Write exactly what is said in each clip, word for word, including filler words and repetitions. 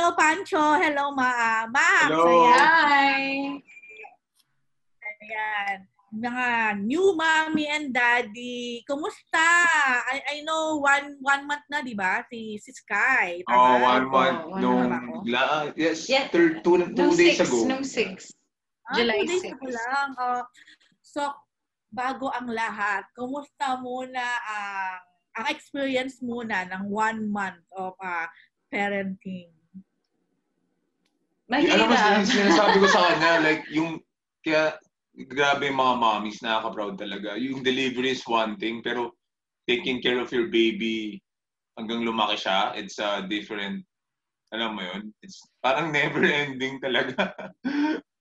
Hello, Pancho. Hello, Ma. Max. Hello. Ayan. Ayan. Mga new mommy and daddy. Kumusta? I, I know one one month na, di ba? Si, si Sky. Tama? Oh, one month. Oh, one nung, month la, yes, yeah. third, two, two days six, ago. Nung six. Ah, July two days six. Ago lang. Oh, so, bago ang lahat, kumusta muna ang, ang experience muna ng one month of uh, parenting? Mahirap. Alam mo, sinasabi ko sa kanya, like, yung, kaya, grabe yung mga mommies, nakaka-proud talaga. Yung delivery is one thing, pero taking care of your baby hanggang lumaki siya, it's a different, alam mo yun, it's parang never-ending talaga.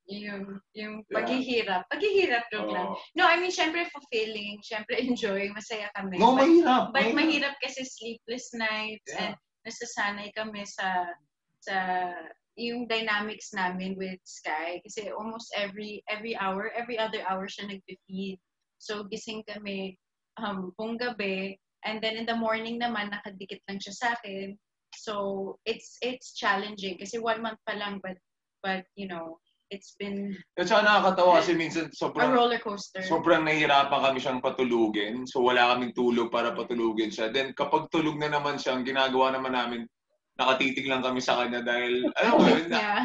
Yung, yung paghihirap. Paghihirap lang lang. No, I mean, syempre fulfilling, syempre enjoying, masaya kami. No, but, mahirap. But mahirap kasi sleepless nights, yeah. And nasasanay kami sa, sa yung dynamics namin with Sky. Kasi almost every every hour, every other hour siya nag-feed. So, gising kami um, pong gabi. And then in the morning naman, nakadikit lang siya sa akin. So, it's it's challenging. Kasi one month pa lang, but, but you know, it's been... At saka nakakatawa kasi minsan sobrang... A roller coaster. Sobrang nahihirapan kami siyang patulugin. So, wala kaming tulog para patulugin siya. Then, kapag tulog na naman siya, ang ginagawa naman namin, nakatitig lang kami sa kanya dahil... Ano ba yun? Yeah.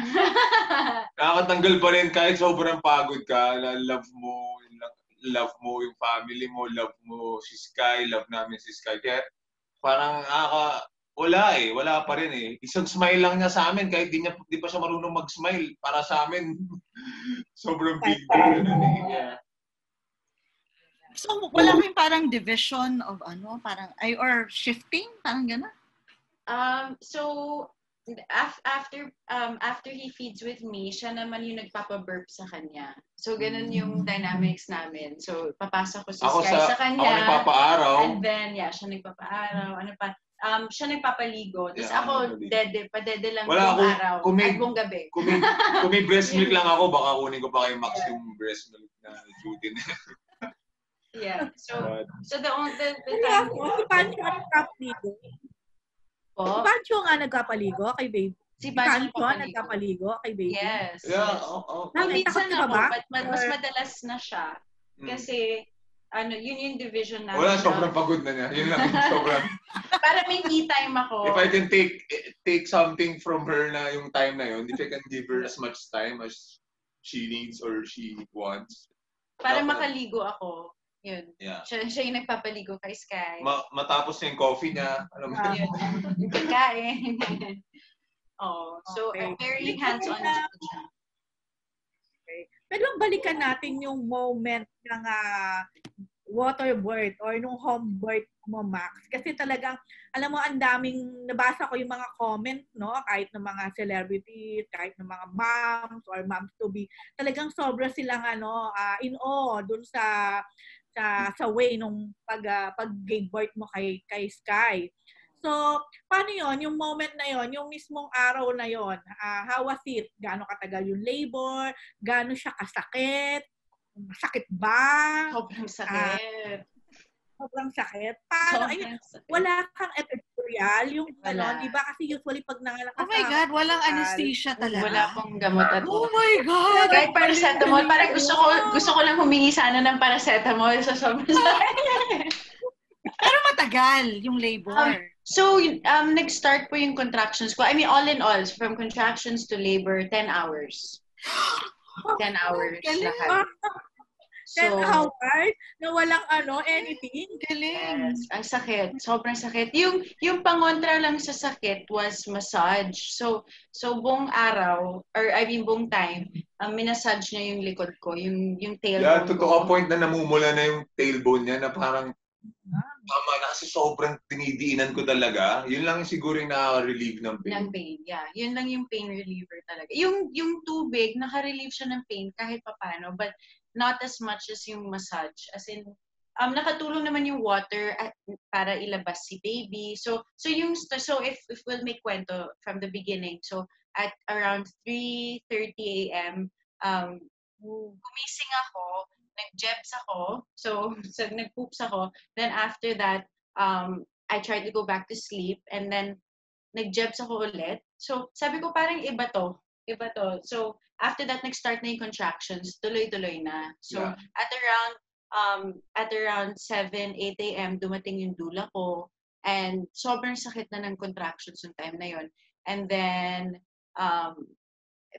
Nakakatanggal pa rin kahit sobrang pagod ka. Love mo, love mo yung family mo, love mo si Sky, love namin si Sky. Kaya parang nakaka... Wala eh. Wala pa rin eh. Isang smile lang niya sa amin kahit di, niya, di pa siya marunong mag-smile. Para sa amin, sobrang big deal. Yeah. So, wala kayong parang division of ano? Parang, ay, or shifting? Parang gano'n? Um, so, af after um, after he feeds with me, siya naman yung nagpapaburp sa kanya. So, gano'n yung dynamics namin. So, papasa ko si Sky sa, sa kanya. Ako nagpapaaraw. And then, yeah, siya nagpapaaraw. Ano pa? Um, siya nagpapaligo. Tapos yeah, ako, nagpaligo. dede, padede lang wala buong akong, araw. Kumi, at buong gabi. Kung may breast milk lang ako, baka kunin ko pa kay Max yeah. yung breast milk na duty na. Yeah. So, but, so the only the, the time... Si Pancho ang nagpapaligo. Si Pancho nga nagpapaligo kay baby. Si Pancho ang nagpapaligo kay baby. Yes. Yeah, oo. Oh, oh. Nakita ko ba? But, but, mas madalas na siya. Hmm. Kasi... Ano, yun yung division namin. Wala, sobrang pagod na niya. Yun lang, sobrang. Para may me time ako. If I can take take something from her na yung time na yun, if I can give her as much time as she needs or she wants. Para dapat makaligo ako. Yun. Yeah. Siya, siya yung nagpapaligo kay Sky. Ma matapos yung coffee niya. Alam mo ah, yun. Yung pagkain. Oh, so, okay. I'm very hands-on. Pero balikan natin yung moment ng uh, water birth or nung home birth mo, Max. Kasi talagang, alam mo, ang daming nabasa ko yung mga comment, no? Kahit ng mga celebrities, kahit ng mga moms or moms-to-be. Talagang sobra silang ano, uh, in awe dun sa, sa, sa way nung pag, uh, pag-gave birth mo kay, kay Sky. So, paano yon yung moment na yon yung mismong araw na yon uh, how was it? Gaano katagal yung labor? Gaano siya kasakit? Masakit ba? Sobrang sakit. Uh, sobrang sakit. Paano? Sobrang I mean, sakit. Wala kang epidural. Yung ano, di ba? Kasi usually pag nangalak ka. Oh my God, walang anesthesia talaga. Wala pong gamot at all. Oh my God! Kahit paracetamol. Parang gusto ko, gusto ko lang humingi sana ng paracetamol sa sobrang sakit. Pero matagal yung labor. Um, So, um, nag-start po yung contractions ko. I mean, all in all, from contractions to labor, ten hours. ten hours. Lahat. So, ten hours? Na walang ano, anything? Galing. Yes, ang sakit. Sobrang sakit. Yung, yung pangontra lang sa sakit was massage. So, so buong araw, or I mean, buong time, um, minasage niya yung likod ko, yung, yung tailbone. Yeah, totoo point na namumula na yung tailbone niya na parang tama na kasi sobrang tinidiinan ko talaga. Yun lang yung siguro yung nakaka-relieve ng pain. Ng pain, yeah. Yun lang yung pain reliever talaga. Yung, yung tubig, naka-relieve siya ng pain kahit papano, but not as much as yung massage. As in, um, nakatulong naman yung water at, para ilabas si baby. So, so yung, so if, if we'll make kwento from the beginning, so at around three thirty a m, um, gumising ako, nag-jeps ako, so, so nag-poops ako. Then after that, um, I tried to go back to sleep. And then nag-jebs ako ulit. So, sabi ko parang iba to. Iba to. So, after that, nag-start na yung contractions. Tuloy-tuloy na. So, yeah. at around um, at around seven, eight a m, dumating yung dula ko. And sobrang sakit na ng contractions yung time na yon. And then, um,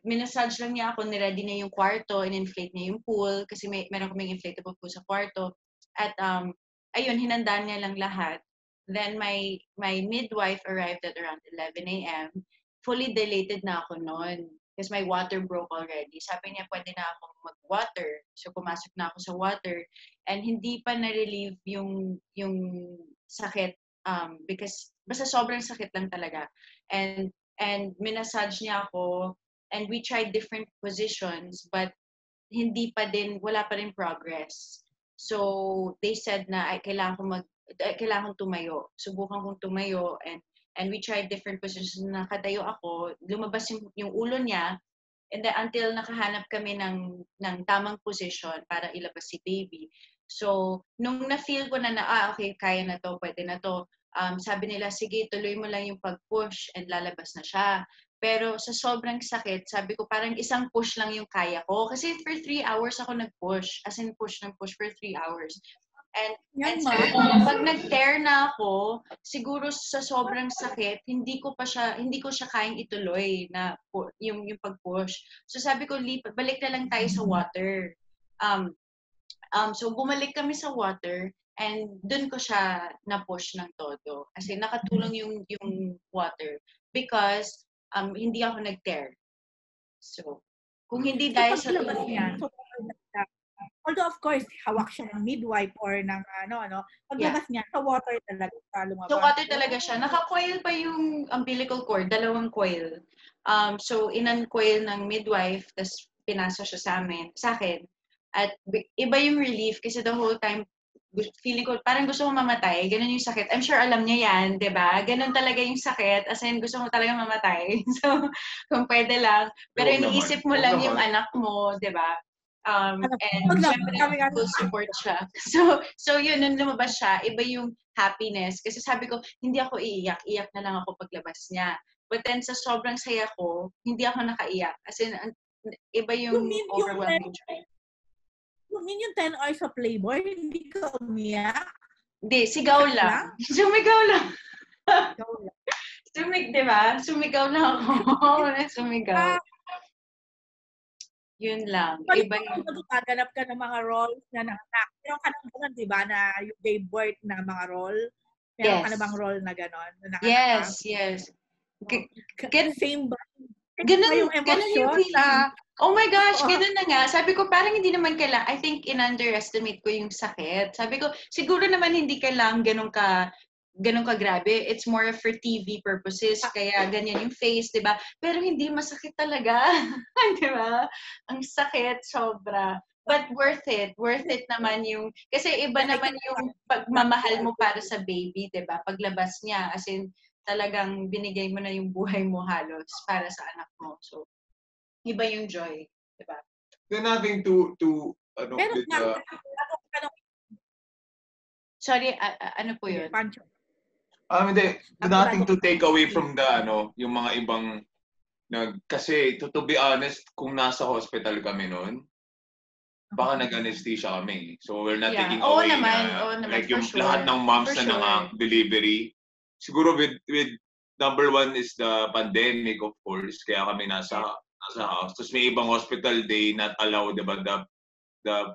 minasage lang niya ako, niready na yung kwarto, in-inflate niya yung pool, kasi may, meron kaming inflatable pool sa kwarto. At, um, ayun, hinandaan niya lang lahat. Then, my, my midwife arrived at around eleven a m Fully dilated na ako noon because my water broke already. Sabi niya, pwede na akong mag-water. So, pumasok na ako sa water. And hindi pa na-relieve yung, yung sakit. Um, because basta sobrang sakit lang talaga. And, and minasage niya ako, and we tried different positions, but hindi pa din, wala pa rin progress. So, they said na, ay, kailangan kong mag, ay, kailangan kong tumayo. Subukan kong tumayo, and, and we tried different positions. Nakatayo ako, lumabas yung, yung ulo niya, and then until nakahanap kami ng, ng tamang position para ilabas si baby. So, nung na-feel ko na na, ah, okay, kaya na to, pwede na to, um, sabi nila, sige, tuloy mo lang yung pag-push and lalabas na siya. Pero sa sobrang sakit, sabi ko parang isang push lang yung kaya ko. Kasi for three hours ako nag-push. As in, push ng push for three hours. And, and sabi ko, pag nag-tear na ako, siguro sa sobrang sakit, hindi ko pa siya, hindi ko siya kayang ituloy na yung, yung pag-push. So sabi ko, lipat, balik na lang tayo sa water. Um, um, so bumalik kami sa water, and dun ko siya na-push ng todo. Kasi nakatulong yung, yung water. Because, Um, hindi ako nag-tear. So, kung hindi dahil sa tulong niya. Although, of course, hawak siya ng midwife or ng ano, ano. Paglabas yeah. niya, sa water talaga. Sa so, water talaga siya. Naka-coil pa yung umbilical cord. Dalawang coil. Um, so, in-uncoil ng midwife, tapos pinasa siya sa amin, sa akin. At iba yung relief kasi the whole time, feeling ko, parang gusto ko mamatay. Ganun yung sakit. I'm sure alam niya yan, di ba? Ganun talaga yung sakit. As in, gusto ko talaga mamatay. So, kung pwede lang. Pero oh, iniisip mo oh, lang oh, yung oh. anak mo, di ba? Um, and oh, syempre, full oh, support siya. So, so yun, nung lumabas siya, iba yung happiness. Kasi sabi ko, hindi ako iiyak. Iyak na lang ako paglabas niya. But then, sa sobrang saya ko, hindi ako nakaiyak. As in, iba yung overwhelming joy. Kunin yung ten hours sa Playboy, hindi ka umiyak? Hindi, sigaw lang. Sumigaw lang. Sigaw lang. Sumig, di ba? Sumigaw lang ako. Sumigaw. Yun lang. Iba yung... Ganap ka ng mga roles na nakanak. Meron ka ng ganun, di ba? Na you gave birth na mga role. Meron yes. ka na bang role na gano'n? Yes, yes. Get same ba? Ganun, ganun yung feeling. Oh my gosh, ganun na nga. Sabi ko, parang hindi naman kailangan. I think in-underestimate ko yung sakit. Sabi ko, siguro naman hindi kailangan ganun ka, ganun ka grabe. It's more for T V purposes. Kaya ganyan yung face, di ba? Pero hindi masakit talaga. Di ba? Ang sakit, sobra. But worth it. Worth it naman yung... Kasi iba naman yung pagmamahal mo para sa baby, di ba? Paglabas niya. As in, talagang binigay mo na yung buhay mo halos para sa anak mo. So, iba yung joy, di ba? Then nothing to, to, ano, Pero, did, uh, sorry, uh, ano po yun? Pancho. Um, hindi, nothing to take away from the, ano, yung mga ibang, nag, kasi, to, to be honest, kung nasa hospital kami noon, baka nag-anesthesia kami. So, we're not yeah. taking oo away naman, na, oo naman, like, yung sure. lahat ng moms for na sure. nang-delivery. Siguro, with, with, number one is the pandemic, of course, kaya kami nasa, sa house. Tapos may ibang hospital, they not allow the the the,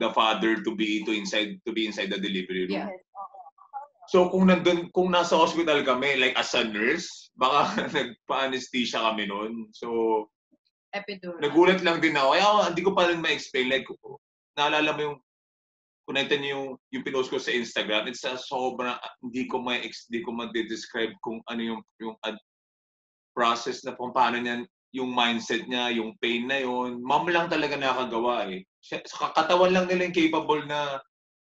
the father to be to inside to be inside the delivery room. Yeah. So kung nandun, kung nasa hospital kami, like as a nurse, baka nagpa-anesthesia kami noon. So epidural. Nagulat lang din ako. Kaya hindi ko pa rin ma-explain. Like, naalala mo yung connected niyo yung, yung pinost ko sa Instagram. It's a sobrang hindi ko may hindi ko ma-describe kung ano yung yung ad, process na kung paano niyan yung mindset niya, yung pain na yon, mom lang talaga nakagawa eh. Sa katawan lang nila yung capable na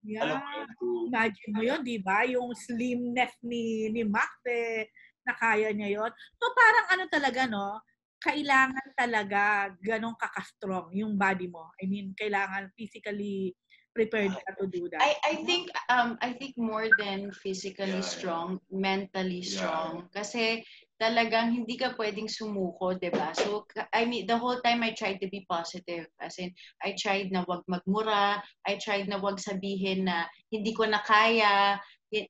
yeah. alam mo yun. To... Imagine mo yun, di ba? Yung slimness ni, ni Max eh, na kaya niya yon. So parang ano talaga, no? Kailangan talaga ganong kakastrong yung body mo. I mean, kailangan physically prepared ka to do that? I, I think um I think more than physically yeah, strong, yeah. mentally strong. Yeah. Kasi talagang hindi ka pwedeng sumuko, 'di ba? So I mean, the whole time I tried to be positive. As in, I tried na wag magmura, I tried na wag sabihin na hindi ko na kaya.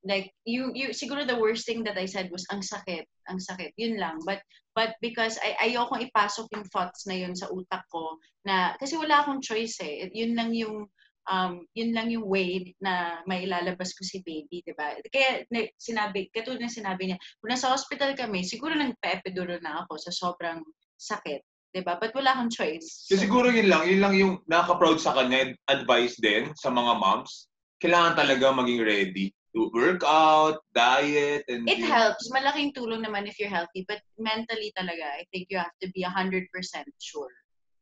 Like you you siguro the worst thing that I said was ang sakit, ang sakit. Yun lang. But but because I ayokong ipasok yung thoughts na yun sa utak ko na kasi wala akong choice eh. Yun lang yung um yun lang yung way na mailalabas ko si baby, 'di ba? Kaya sinabi, katulad ng sinabi niya, kung nasa hospital kami, siguro nagpa-epidural na ako sa sobrang sakit, 'di ba? But wala akong choice. So, siguro yun lang, yun lang yung nakaka-proud sa kanya, advice din sa mga moms. Kailangan talaga maging ready. To work out, diet, and... It you... helps. Malaking tulong naman if you're healthy. But mentally talaga, I think you have to be one hundred percent sure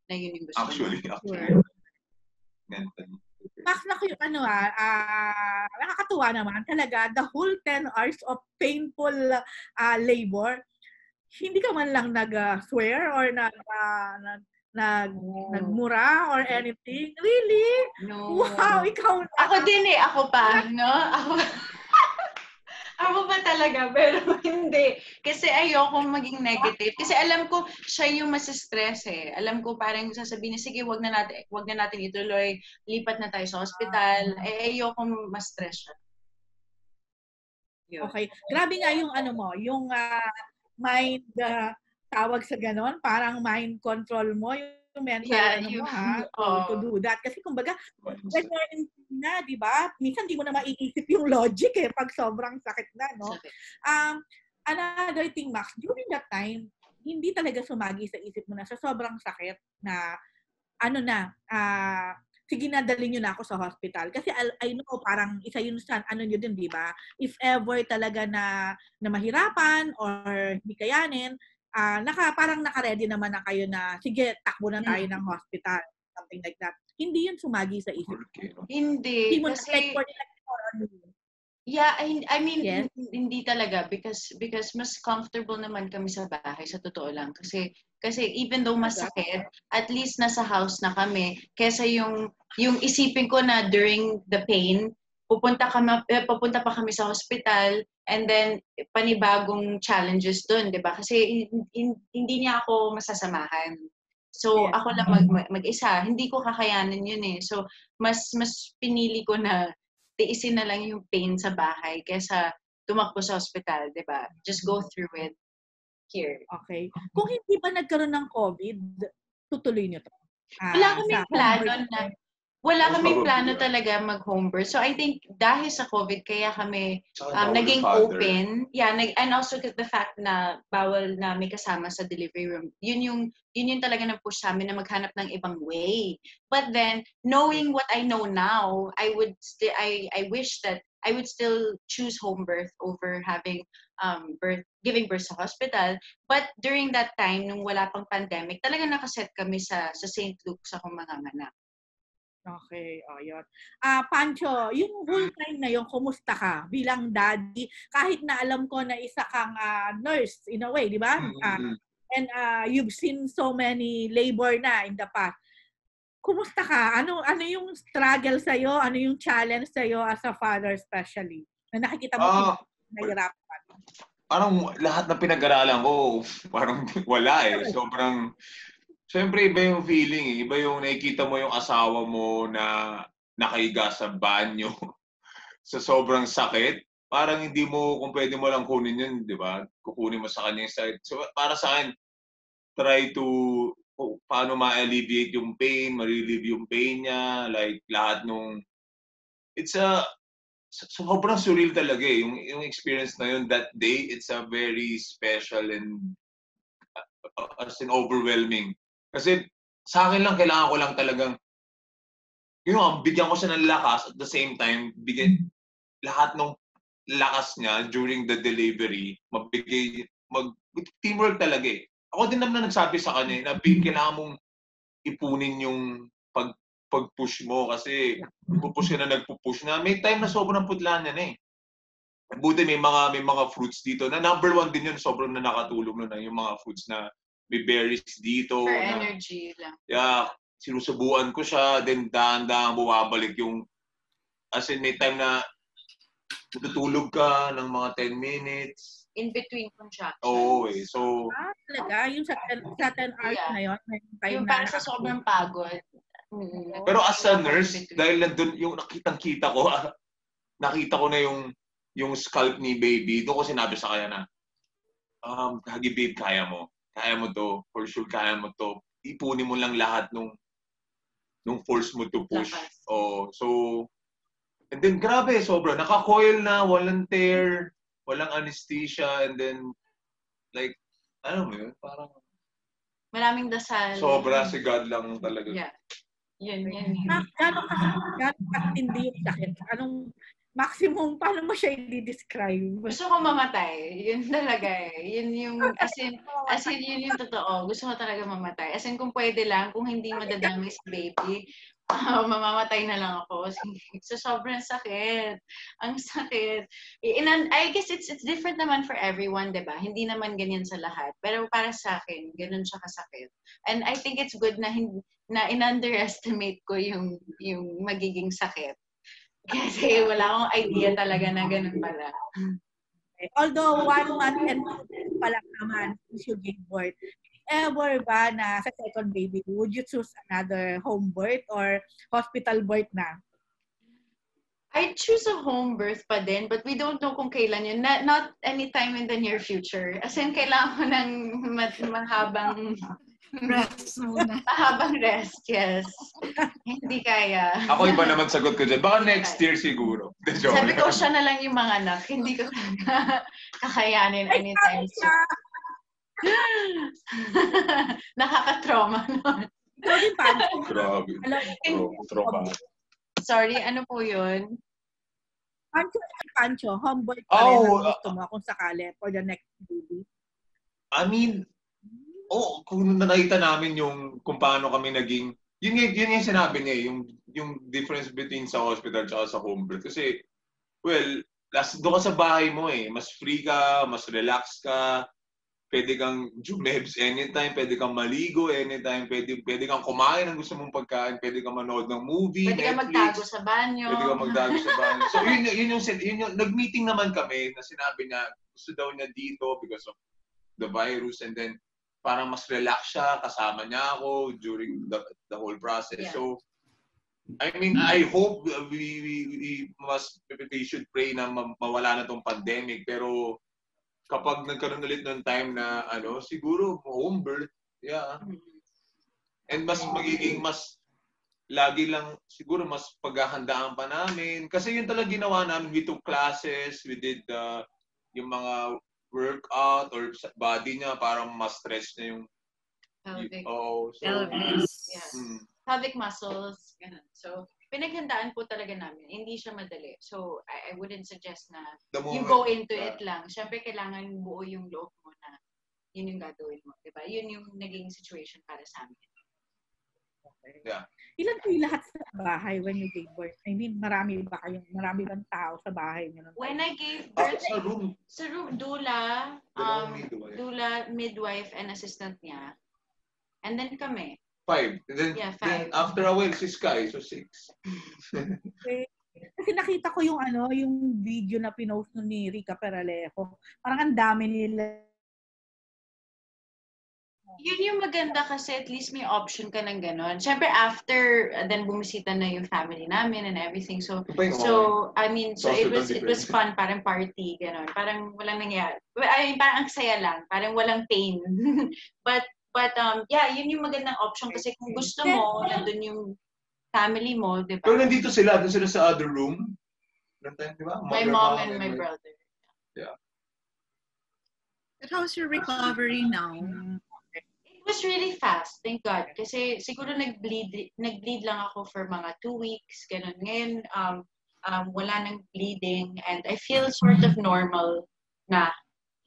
na yun yung gusto mo. Actually, actually. Sure. Mentally. Max, naku yung ano ah, uh, nakakatuwa naman talaga, the whole ten hours of painful uh, labor, hindi ka man lang nag-swear or nag... Uh, nag oh. nagmura or anything. Really? No. Wow, ikaw na. Ako din eh. Ako pa, no? Ako, ako pa talaga, pero hindi. Kasi ayoko maging negative. Kasi alam ko, siya yung masistress eh. Alam ko parang sasabihin, sige, wag na natin, wag na natin ituloy. Lipat na tayo sa hospital. Eh, ayoko ma-stress siya. Yun. Okay. Grabe nga yung ano mo, yung uh, mind... Uh, tawag sa ganon, parang mind control mo, yung mental yeah, ano you, mo ha, oh. to do that. Kasi kumbaga, when you're na, di ba? Minsan di mo na maiisip yung logic eh, pag sobrang sakit na, no? Um, another thing, Max, during that time, hindi talaga sumagi sa isip mo na sa sobrang sakit na, ano na, ah, uh, sige na, dalhin niyo na ako sa hospital. Kasi I know, parang isa yun sa, ano yun din, di ba? If ever talaga na, na mahirapan or hindi kayanin, Uh, naka, parang naka-ready naman na kayo na, sige, takbo na tayo ng hospital. Something like that. Hindi yun sumagi sa isip. Hindi. Hindi mo kasi, yeah, I, I mean, yes? hindi talaga. Because, because mas comfortable naman kami sa bahay, sa totoo lang. Kasi, kasi even though masakit, at least nasa house na kami. Kesa yung, yung isipin ko na during the pain, pupunta kami, pupunta pa kami sa hospital and then panibagong challenges doon, 'di ba? Kasi in, in, hindi niya ako masasamahan. So yeah. ako lang mag, mag-isa, hindi ko kakayanin 'yun eh. So mas mas pinili ko na tiisin na lang yung pain sa bahay kaysa tumakbo sa hospital, 'di ba? Just go through it here. Okay. Kung hindi ba nagkaroon ng COVID, tutuloy niyo 'to. Ah, wala kaming plano na Wala kaming plano talaga mag-home birth. So, I think dahil sa COVID, kaya kami um, naging open. Yeah, nag, and also the fact na bawal na may kasama sa delivery room. Yun yung, yun yung talaga nag-push sa amin na maghanap ng ibang way. But then, knowing what I know now, I would st- I, I wish that I would still choose home birth over having um, birth, giving birth sa hospital. But during that time, nung wala pang pandemic, talaga nakaset kami sa, sa Saint Luke's akong mga manganak. Okay, o, yun. Ah, Pancho, yung whole time na yun, kumusta ka bilang daddy? Kahit na alam ko na isa kang uh, nurse, in a way, di ba? Uh, and uh, you've seen so many labor na in the past. Kumusta ka? Ano ano yung struggle sa'yo? Ano yung challenge sa'yo as a father especially? Na nakikita mo uh, yung nahirapan. Parang lahat na pinag-aralan ko, parang wala eh. Sobrang... Siyempre, iba yung feeling eh. Iba yung nakikita mo yung asawa mo na nakahiga sa banyo sa sobrang sakit. Parang hindi mo, kung pwede mo lang kunin yun, di ba? Kukunin mo sa kanya yung side. So, para sa akin, try to, oh, paano ma-alleviate yung pain, ma-relieve yung pain niya, like lahat nung, it's a, sobrang surreal talaga eh. Yung, yung experience na yun, that day, it's a very special and, as in overwhelming. Kasi sa akin lang, kailangan ko lang talagang, you know, bigyan ko siya ng lakas at the same time, bigyan lahat ng lakas niya during the delivery, mabigay, mag, teamwork talaga eh. Ako din naman nagsabi sa kanya, na kailangan mong ipunin yung pag, pag-push mo kasi pupush ka na nagpupush na. May time na sobrang putlaan yan eh. Buti may mga, may mga fruits dito na number one din yun, sobrang na nakatulong nun na yung mga fruits na may berries dito. For na, energy lang. Yeah, sinusubuan ko siya, then dahan-dahan bumabalik yung As in, may time na tutulog ka ng mga ten minutes. In between contractions. Oo, oh, eh. So... Ah, talaga? Yung sa ten hours yeah. na yun? Yung parang sa sobrang pagod. Mm. Pero as a nurse, dahil nandun yung nakitang-kita ko, nakita ko na yung yung scalp ni baby. Doon ko sinabi sa kanya na, um, Hagi babe, kaya mo. Kaya mo to. For sure, kaya mo to. Ipunin mo lang lahat nung nung force mo to push. Oh, so... And then, grabe, sobra. Naka-coil na, walang tear, walang anesthesia, and then, like, ano mo yun? Parang... Maraming dasal. Sobra, si God lang talaga. Yeah. Yan, yan. Gano'ng katindi yung sakit? Anong maximum, paano mo siya i-describe? Gusto ko mamatay. Yun talaga eh. Yun yung, as in, as in, yun yung totoo. Gusto ko talaga mamatay. As in, kung pwede lang, kung hindi madadamay si baby, oh, mamamatay na lang ako. So, sobrang sakit. Ang sakit. And I guess it's it's different naman for everyone, diba? Hindi naman ganyan sa lahat. Pero para sa akin, ganun siya kasakit. And I think it's good na, na in-underestimate ko yung, yung magiging sakit. Kasi wala akong idea talaga na ganun pala. Although, one month and two pala naman since you gave birth. Ever ba na sa second baby, would you choose another home birth or hospital birth na? I choose a home birth pa din, but we don't know kung kailan yun. Not, not anytime in the near future. As in, kailangan ko ng mahabang rest muna. Mahabang rest, yes. Hindi kaya. Ako iba naman sagot ko dyan. Baka next year siguro. Sabi ko, siya na lang yung mga anak. Hindi ko kakayanin anytime soon. Nakaka-trauma nun. Sorry, Pancho. Grabe. Trauma. Sorry, ano po yun? Pancho, Pancho, homeboy pa oh, rin ang gusto mo kung sakali for the next baby. I mean, oh, kung nakita namin yung kung paano kami naging, yun yung, yun yung sinabi niya, yung, yung difference between sa hospital at sa home birth. Kasi, well, doon ka sa bahay mo eh. Mas free ka, mas relax ka. Pwede kang jumebs anytime, pwede kang maligo anytime, pwede, pwede kang kumain ng gusto mong pagkain, pwede kang manood ng movie, pwede Netflix. Pwede kang magtago sa banyo. Pwede kang magtago sa banyo. So, yun, yun, yung, yun yung, nag-meeting naman kami na sinabi na gusto daw niya dito because of the virus and then parang mas relax siya, kasama niya ako during the, the whole process. Yeah. So, I mean, I hope we, we, we, must, we should pray na mawala na tong pandemic pero kapag nagkaroon ulit ng time na ano, siguro home birth, yeah. And mas magiging mas lagi lang siguro mas paghahandaan pa namin kasi yun talaga ginawa namin, we took classes, we did uh, yung mga workout or body niya parang mas stretch na yung pelvic, oh, so, pelvis, yes. Mm. Pelvic muscles, ganun. So pinaghandaan po talaga namin. Hindi siya madali. So, I, I wouldn't suggest na you go into uh, it lang. Siyempre, kailangan buo yung loob mo na yun yung gagawin mo. Diba? Yun yung naging situation para sa amin. Okay. Yeah. Ilan kayo lahat sa bahay when you gave birth? I mean, marami ba kayong, marami bang tao sa bahay? When I gave birth, oh, sa room, sa room dula, um, midwife. dula, midwife, and assistant niya. And then kami. Five. And then, yeah, five. Then after a while, si Sky. So, six. Okay. Kasi nakita ko yung ano, yung video na pinost ni Rica Peralejo. Parang ang dami nila. Yun yung maganda kasi at least may option ka ng gano'n. Siyempre, after, uh, then bumisita na yung family namin and everything. So, so I mean, so it was it was fun. Parang party, gano'n. Parang walang nangyari. I mean, parang ang saya lang. Parang walang pain. But, But, um, yeah, yun yung magandang option kasi kung gusto mo, nandun yung family mo, di ba? Pero nandito sila, nandun sila sa other room. Nandun, di ba? My mom and my brother. Yeah. But how's your recovery now? It was really fast, thank God. Kasi siguro nag-bleed, nag-bleed lang ako for mga two weeks, ganun. Ngayon, um, um, wala nang bleeding and I feel sort of normal na.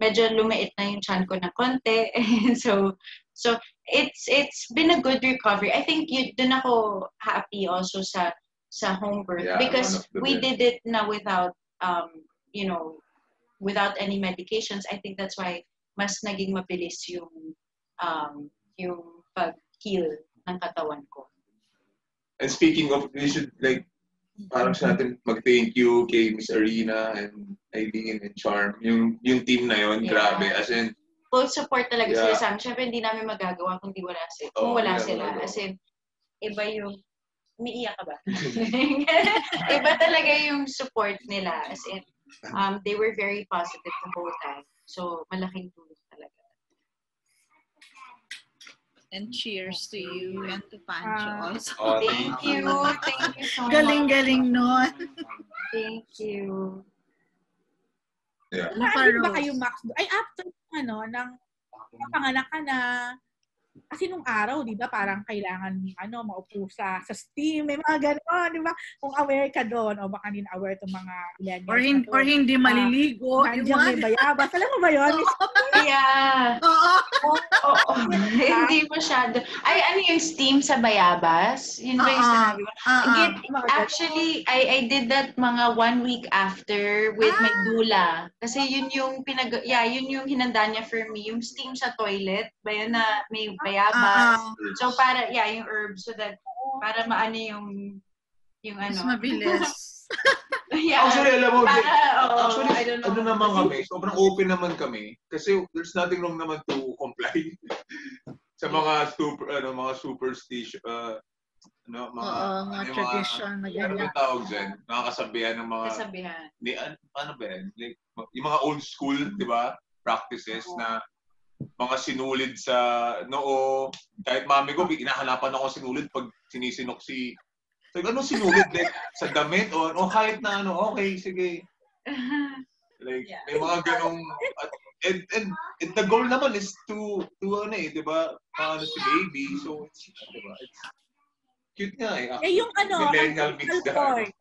Medyo lumait na yung chan ko na konti. so, so it's it's been a good recovery. I think you dun ako happy also sa sa home birth yeah, because we did it na without um you know without any medications. I think that's why mas naging mabilis yung um yung pag-heal ng katawan ko. And speaking of, we should like parang sa atin mag-thank you kay Miss Arena and Aileen and Charm. Yung yung team na yon, yeah. Grabe. As in, full support talaga yeah. Sila sa amin. Siyempre, hindi namin magagawa kung di wala sila. Kung oh, wala yeah, sila. As in, iba yung... Umiiyak ka ba? Iba talaga yung support nila. As in, um, they were very positive the whole time. So, malaking tulong talaga. And cheers to you and to Pancho uh, also. Oh, thank you. Thank you so much. Galing-galing nun. Thank you. Yeah. Nakaanin ba kayo, Max? Ay, after ano, nang panganak ka na, kasi nung araw, di ba, parang kailangan ano, maupo sa, sa steam, may mga gano'n, di ba? Kung aware ka doon, o baka din aware itong mga ilan. Or, hin or hindi maliligo. Uh, Nandiyan may bayabas. Alam mo ba yun? Yeah. Oo. Oo. Hindi masyado. Ay, ano yung steam sa bayabas? Yun ba yung sinabi mo? Actually, I, I did that mga one week after with ah. my doula. Kasi yun yung pinag... Yeah, yun yung hinanda niya for me. Yung steam sa toilet. Ba yun na may bayabas. Uh-huh. So para yeah yung herbs so that para maano yung yung ano mas mabilis. Yeah. Actually alam mo para, oh, actually I don't know. Ano naman kami sobrang open naman kami kasi there's nothing wrong naman to comply sa mga super ano mga superstition uh, no mga, uh, mga ano, tradition mga, ano, ano tawag dyan mga kasabihan ng mga kasabihan ni ano ba yan like, yung mga old school di ba practices oh. Na mga sinulid sa noo. Kahit mami ko, hinahanapan ako sinulid pag sinisinok si... So, ano sinulid? Like, sa damit? O oh, kahit na ano, okay, sige. Like, yeah. May mga ganong... At, and, and, and the goal naman is to, to ano eh, di ba? Ano si baby. So, it's, di ba? It's cute nga eh. Actually, eh, yung ano, millennial mix dahil.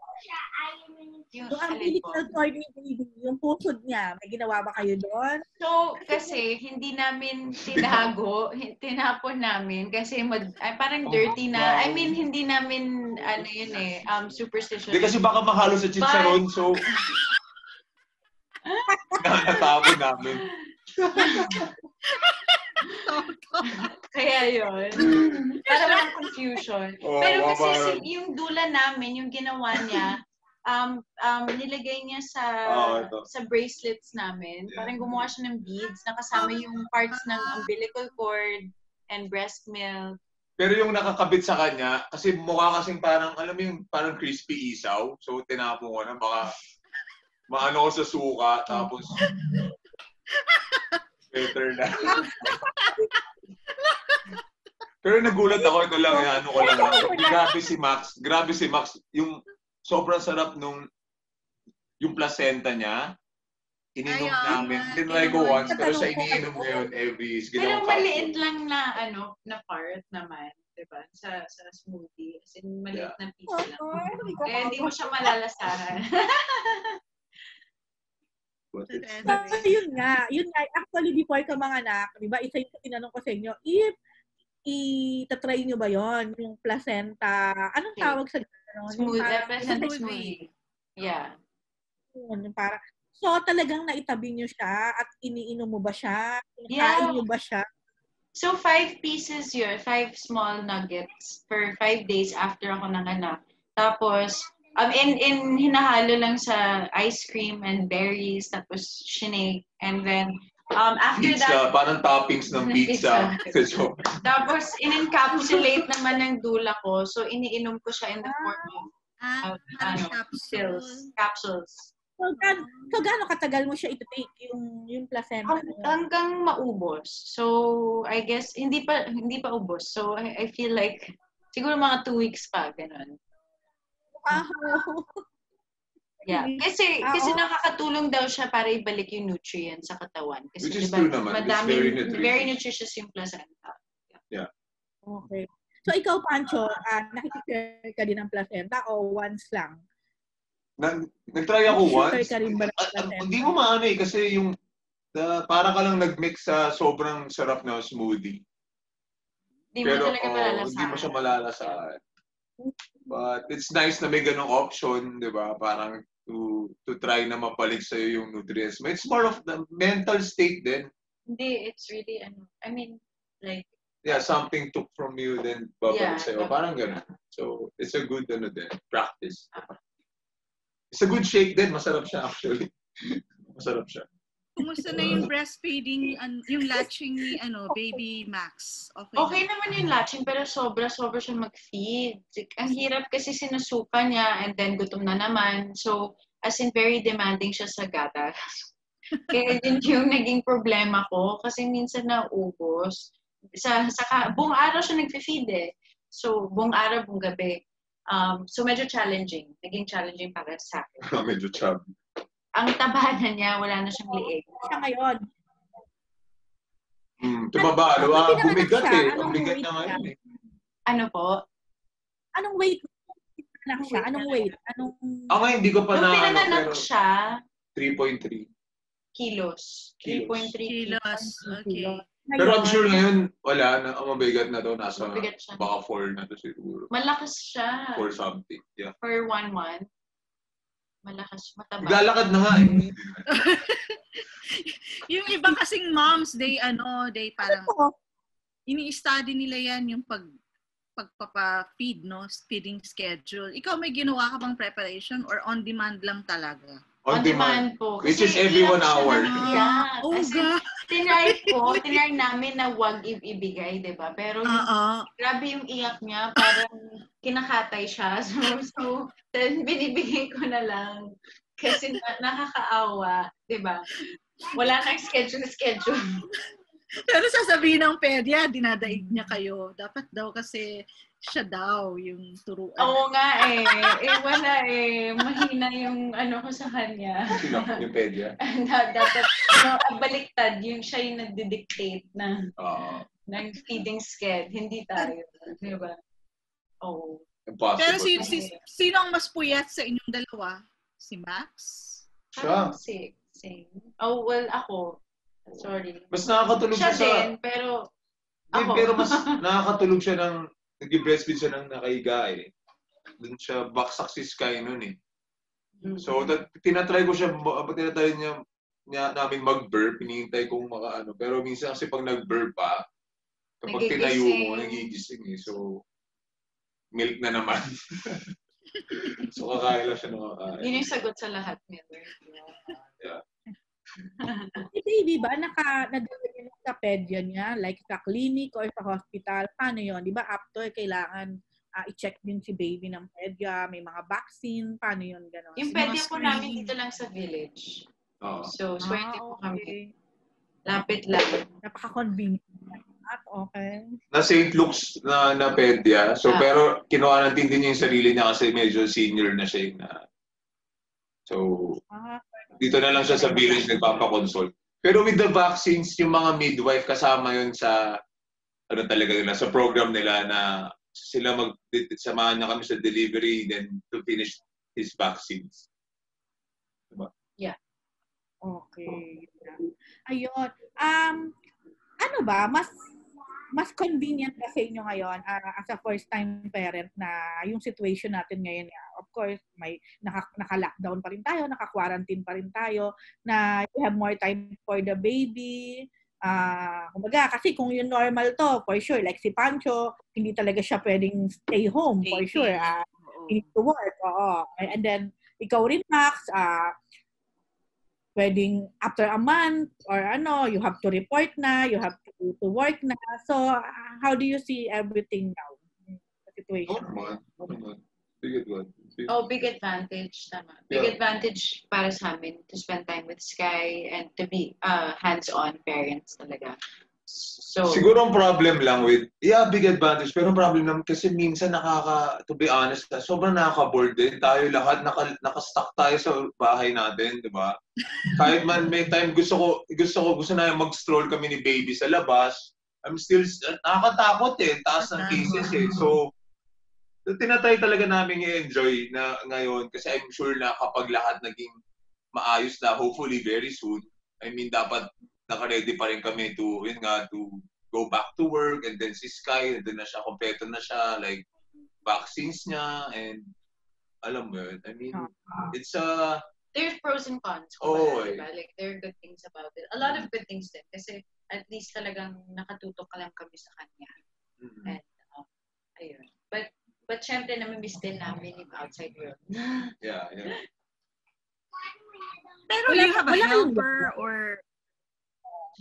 Yung umbilical cord ni baby, yung pusod niya, may ginawa ba kayo doon? So, kasi hindi namin tinago, tinapon namin kasi mag, ay, parang dirty na. I mean, hindi namin, ano yun eh, um, superstition. Hindi kasi baka mahalo sa chicharon, so... Nakatapon namin. Kaya yun. Para walang confusion. Oh, pero kasi wow. Yung dula namin, yung ginawa niya, Um, um, nilagay niya sa oh, sa bracelets namin. Yeah. Parang gumawa siya ng beads. Nakasama yung parts ng umbilical cord and breast milk. Pero yung nakakabit sa kanya, kasi mukha kasing parang, alam mo yung parang crispy isaw. So, tinapo ko na. Baka maano ko sa suka. Tapos, better na. Pero nagulat ako. Ito lang, ano ko lang. Grabe si Max. Grabe si Max. Yung sobrang sarap nung yung placenta niya. Ininom Ayaw, namin. Tinry ko once, pero siya iniinom ko yun every... Pero maliit lang na, ano, na part naman. Diba? Sa, sa smoothie. As in, maliit yeah. na piece oh, lang. Oh, kaya hindi mo siya malalasahan. So, yun nga. Yun nga. Actually, before ka mga anak, diba, isa yung tinanong ko sa inyo, if itatry nyo ba yon yung placenta, anong okay. tawag sa... No, smooth, present smoothie. Yeah. Para so talagang naitabi niyo siya at iniinom mo ba siya? Kinakain niyo ba siya? So five pieces yun, five small nuggets for five days after ako nanganak. Tapos um in in hinahalo lang sa ice cream and berries tapos shinake and then Um, after pizza, that, parang toppings ng pizza. Pizza. Tapos, in-encapsulate naman ng dula ko. So, iniinom ko siya in the form of ah, ah, ano, capsules. Capsules. So, gan so, gaano katagal mo siya ito-take yung, yung placenta? Hang hanggang maubos. So, I guess, hindi pa hindi pa ubos. So, I, I feel like, siguro mga two weeks pa, ganun. Wow! Yeah. Kasi uh, kasi nakakatulong daw siya para ibalik yung nutrients sa katawan. Kasi which is diba, true naman. Madami, very nutritious. Very nutritious yung placenta. Yeah. Yeah. Okay. So ikaw, Pancho, uh, nakikita ka din ng placenta o once lang? Nag-try ako once. Hindi mo maano eh. Kasi yung uh, para ka lang nag-mix sa sobrang sarap na smoothie. Hindi mo talaga oh, malalasahan. Hindi mo siya malalasahan. But it's nice na may ganong option, di ba? Parang to to try na mapalik sa'yo yung nutrients. It's more of the mental state din. Hindi, it's really, ano, I mean, like... Yeah, something took from you, then babalik yeah, sa'yo. Parang gano'n. So, it's a good, ano din, practice. It's a good shake din. Masarap siya actually. Masarap siya. Kumusta na yung breastfeeding, yung latching ni ano, baby Max? Okay, okay naman yung latching, pero sobra-sobra siya mag-feed. Ang hirap kasi sinusupa niya and then gutom na naman. So, as in very demanding siya sa gatas. Kaya yun yung naging problema ko kasi minsan nauubos. Sa, sa, buong araw siya nag-feed eh. So, buong araw, buong gabi. Um, so, medyo challenging. Naging challenging para sa akin. Medyo challenging. Ang taba na niya, wala na siyang liig. Siya ngayon. Mm, tumaba, ano, ah, bumigat eh. Ang bigat na ngayon eh. Ano po? Anong weight? Anong weight? Anong weight? Anong... Ako nga, hindi ko pa na... Nung pinananak siya... three point three. Kilos. three point three kilos. Okay. Pero I'm sure ngayon, wala na. Ang mabigat na to. Nasa baka four na to siguro. Malakas siya. For something. Yeah. For one month. Malakas, mataba. Naglalakad na nga eh. Yung iba kasing moms, they ano, they parang ini-study nila yan yung pag pagpapa-feed, no? Feeding schedule. Ikaw may ginawa ka bang preparation or on demand lang talaga? On, on demand, demand po. Which is every one hour. Yeah. Oh, God. Tinry po, tinry namin na huwag ibibigay, di ba? Pero yung, uh -uh. grabe yung iyak niya, parang kinakatay siya. So, so then binibigay ko na lang. Kasi na, nakakaawa, di ba? Wala nang schedule-schedule. Pero sasabihin ng pedya, dinadaig niya kayo. Dapat daw kasi... siya daw yung turuan. Oo nga eh. Eh wala eh. Mahina yung ano ko sa kanya. Sino? Yung pedya? Dapat, no, baliktad. Yung siya yung nagdi-dictate na uh, ng feeding sched. Hindi tayo. Diba? Oo. Oh. Pero si, si, sino ang mas puyat sa inyong dalawa? Si Max? Siya. Si, si. Oh, well, ako. Sorry. Mas nakakatulog siya sa... Siya din, pero... Ako. Pero mas nakakatulog siya ng... Nag-breastfeed siya ng nakahiga eh. Doon siya, baksak si Sky nun eh. So, tinatry ko siya, tinatry niya, niya namin mag-burp, hinihintay kong makaano. Pero minsan kasi pag nag-burp pa, kapag tinayo mo, nagigising eh. So, milk na naman. So, kakaila siya nung kakaila. Yun yung sagot sa lahat, Miller. Yeah. Si baby ba, naka-nadala niya sa pedya niya? Like sa clinic or sa hospital? Paano yun? Di ba after, kailangan uh, i-check din si baby ng pedya? May mga vaccine? Paano yun? Ganon? Yung pedya po namin dito lang sa village. Oh. So, swerte ah, po kami. Okay. Lapit lang. Napaka-convenient. At okay. Na Saint Luke's na, na pedya. So, ah. Pero kinuha natin din yung sarili niya kasi medyo senior na siya yung na... So, ah. Dito na lang siya sa village nagpapakonsult. Pero with the vaccines, yung mga midwife kasama yun sa ano talaga nila, sa program nila na sila mag samahan na kami sa delivery then to finish his vaccines. Diba? Yeah. Okay. Ayun. Um, ano ba? Mas mas convenient ba sa inyo ngayon uh, as a first-time parent na yung situation natin ngayon, of course, may naka-lockdown pa rin tayo, naka-quarantine pa rin tayo, na you have more time for the baby. Uh, kumbaga, kasi kung yung normal to, for sure, like si Pancho, hindi talaga siya pwedeng stay home, for sure. Uh, you need to work. Oo. And then, ikaw rin, Max, uh, pwedeng after a month or ano, you have to report na, you have to, to work na. So, uh, how do you see everything now? The situation? Normal. Normal. Big advantage. Oh, big advantage. Tama. Big yeah. advantage para sa amin to spend time with Sky and to be uh, hands-on parents talaga. So, siguro ang problem lang with, yeah, big advantage, pero problem lang kasi minsan nakaka, to be honest, sobrang nakaka-board din. Tayo lahat, naka, naka-stuck tayo sa bahay natin, di ba? Kahit man may time, gusto ko, gusto ko, gusto na yung mag-stroll kami ni baby sa labas, I'm still, nakakatakot eh, taas ng cases eh. So, So, tinatry talaga namin i-enjoy na ngayon kasi I'm sure na kapag lahat naging maayos na, hopefully very soon, I mean, dapat naka-ready pa rin kami to, yun nga, to go back to work and then si Sky, doon na siya, kompleto na siya, like, vaccines niya and alam mo yun, I mean, it's a... There's pros and cons. Oh, eh. Like, there are good things about it. A lot of good things din kasi at least talagang nakatutok ka lang kami sa kanya. Mm-hmm. And, um, ayun. But, But syempre, namimiss din namin yung outside world. Yeah, yeah. Pero wala, you have a helper or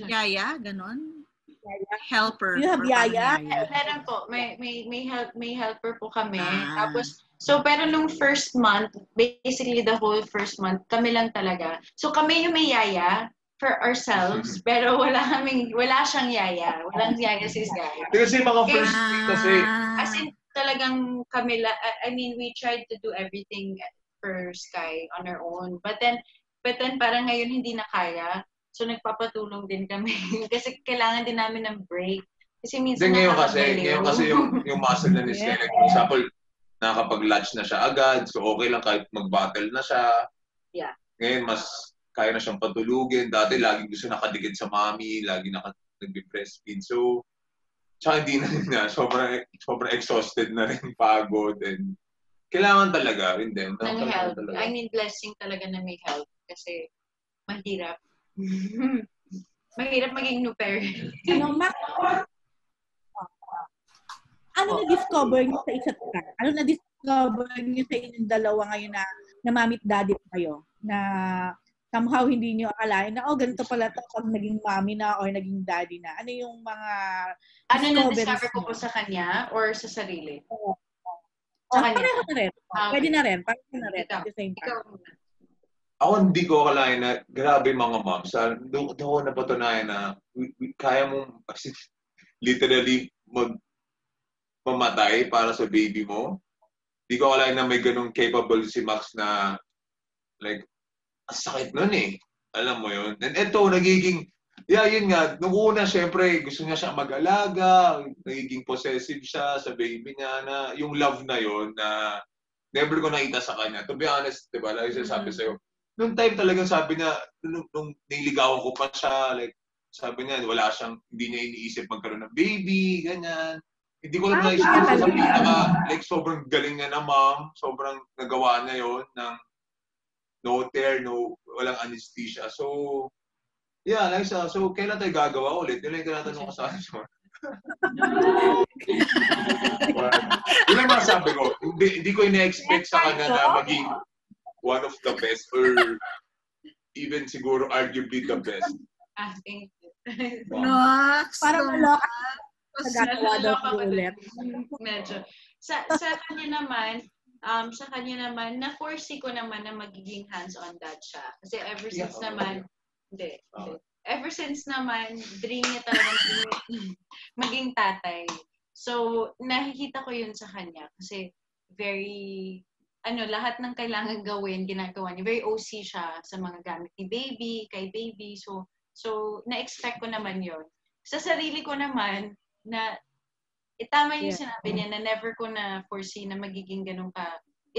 yaya, ganon? Yaya. Helper. You have yaya? Meron po. May, may, may, help, may helper po kami. Ah. Tapos, so, pero nung first month, basically the whole first month, kami lang talaga. So, kami yung may yaya for ourselves, pero wala kaming, wala siyang yaya. Walang yaya sis yaya. Kasi mga first week kasi. As in, talagang kami, la, I mean, we tried to do everything for Sky on our own. But then, but then parang ngayon hindi na kaya. So, nagpapatulong din kami. Kasi kailangan din namin ng break. Kasi minsan then, ngayon kasi, ngayon kasi yung, yung muscle na ni Sky. For example, nakakapag-latch na siya agad. So, okay lang kahit mag-battle na siya. Yeah. Ngayon, mas kaya na siyang patulugin. Dati, laging gusto nakadikit sa mami. Laging nag-breastfeed. So, tsaka hindi na rin na. Sobrang, sobrang exhausted na rin. Pagod. And kailangan talaga rin din. Ng help. Talaga. I mean, blessing talaga na may help. Kasi mahirap. Mahirap maging new parent. Ano, Max? Ano oh. na-discover niyo sa isa't isa? Ano na-discover niyo sa inyong dalawa ngayon na, na mami at daddy kayo? Na somehow hindi niyo akalain na, oh, ganito pala ito pag naging mami na or naging daddy na. Ano yung mga ano na-discover ko po sa kanya or sa sarili? Oo. Oh. Oh, pareho na rin. Um, Pwede na rin. Pareho na rin. Ikaw. At the same time. Ako hindi ko akalain na grabe mga moms. Doon ko napatunayan na kaya mong literally magmamatay para sa baby mo. Hindi ko akalain na may ganung capable si Max na like, ang sakit nun eh. Alam mo yun. And eto, nagiging, yeah, yun nga. Nung una, syempre, gusto niya siya mag-alaga. Nagiging possessive siya sa baby niya na yung love na yun na never ko nakita sa kanya. To be honest, diba? Lagi sinasabi sa'yo, nung time talagang sabi niya, nung, nung niligawan ko pa siya, like, sabi niya, wala siyang, hindi niya iniisip magkaroon ng baby, ganyan. Hindi ko lang naisip ko sa pinaka, like, sobrang galing niya na mom, sobrang nagawa niya yon ng no tear, no, walang anesthesia. So, yeah, like, so, so kailan tayo gagawa ulit? Yun lang yung tinatanong ko sa akin. Yun lang masabi ko, hindi, hindi ko ina-expect sa kanya na maging one of the best or even siguro arguably the best. Ah, thank you. Wow. No, parang malok. Nagagawa ko ulit. Medyo. Sa, sa kanya naman, um, sa kanya naman, na-foresee ko naman na magiging hands-on dad siya. Kasi ever since yeah, okay. naman, hindi. Okay. Ever since naman, dream niya talagang maging tatay. So, nakikita ko yun sa kanya. Kasi very... ano, lahat ng kailangan gawin, ginagawa niya. Very O C siya sa mga gamit ni baby, kay baby. So, so na-expect ko naman yon. Sa sarili ko naman, na itama yung yeah. sinabi niya na never ko na foresee na magiging ganun ka